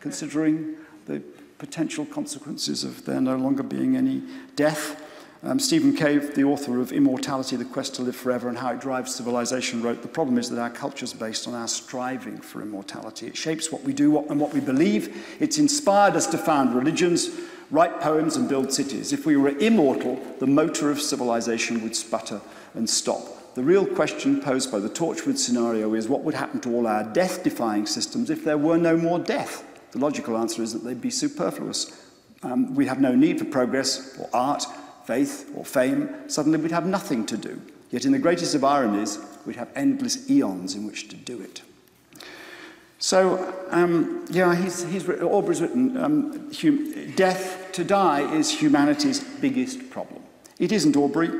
considering the potential consequences of there no longer being any death? Um, Stephen Cave, the author of Immortality: The Quest to Live Forever and How It Drives Civilization, wrote, the problem is that our culture is based on our striving for immortality. It shapes what we do what, and what we believe. It's inspired us to found religions, write poems and build cities. If we were immortal, the motor of civilization would sputter and stop. The real question posed by the Torchwood scenario is what would happen to all our death-defying systems if there were no more death? The logical answer is that they'd be superfluous. Um, we have no need for progress or art, faith or fame. Suddenly we'd have nothing to do. Yet in the greatest of ironies, we'd have endless eons in which to do it. So, um, yeah, he's, he's, Aubrey's written, um, hum, death to die is humanity's biggest problem. It isn't Aubrey.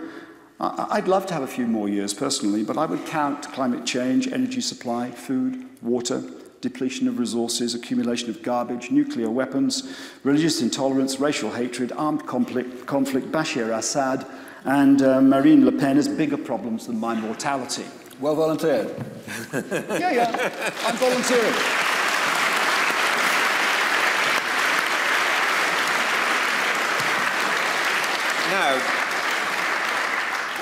I'd love to have a few more years personally, but I would count climate change, energy supply, food, water, depletion of resources, accumulation of garbage, nuclear weapons, religious intolerance, racial hatred, armed conflict, conflict Bashar Assad, and uh, Marine Le Pen as bigger problems than my mortality. Well volunteered. Yeah, yeah, I'm volunteering. Now,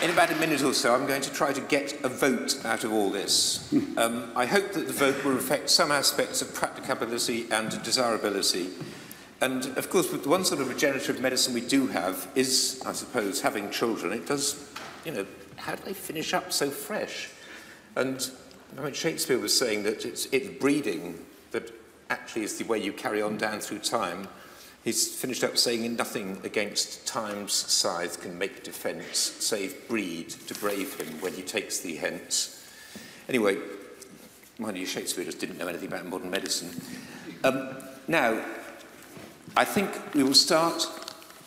in about a minute or so, I'm going to try to get a vote out of all this. Um, I hope that the vote will reflect some aspects of practicability and desirability. And, of course, with the one sort of regenerative medicine we do have is, I suppose, having children. It does, you know, how do they finish up so fresh? And I mean, Shakespeare was saying that it's, it's breeding that actually is the way you carry on down through time. He's finished up saying, nothing against time's scythe can make defence, save breed to brave him when he takes thee hence. Anyway, mind you, Shakespeare just didn't know anything about modern medicine. Um, now, I think we will start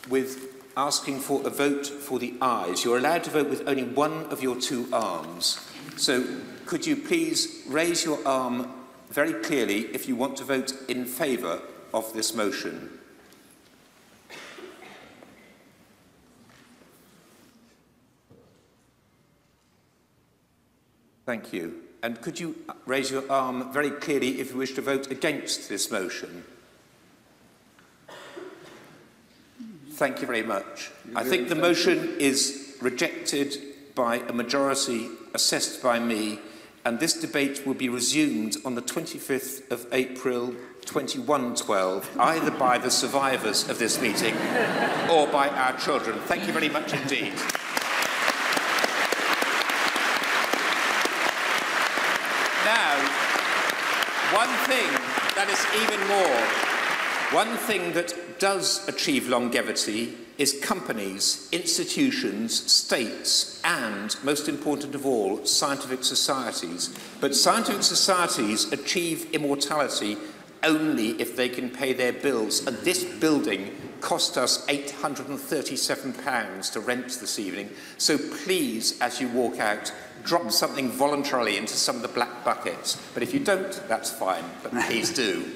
with asking for a vote for the eyes. You're allowed to vote with only one of your two arms. So could you please raise your arm very clearly if you want to vote in favour of this motion? Thank you. And could you raise your arm very clearly if you wish to vote against this motion? Thank you very much. I think the motion is rejected by a majority assessed by me, and this debate will be resumed on the twenty-fifth of April, twenty-one twelve, either by the survivors of this meeting or by our children. Thank you very much indeed. One thing that is even more, one thing that does achieve longevity is companies, institutions, states, and, most important of all, scientific societies. But scientific societies achieve immortality only if they can pay their bills. And this building cost us eight hundred and thirty-seven pounds to rent this evening. So please, as you walk out, drop something voluntarily into some of the black buckets. But if you don't, that's fine, but please do.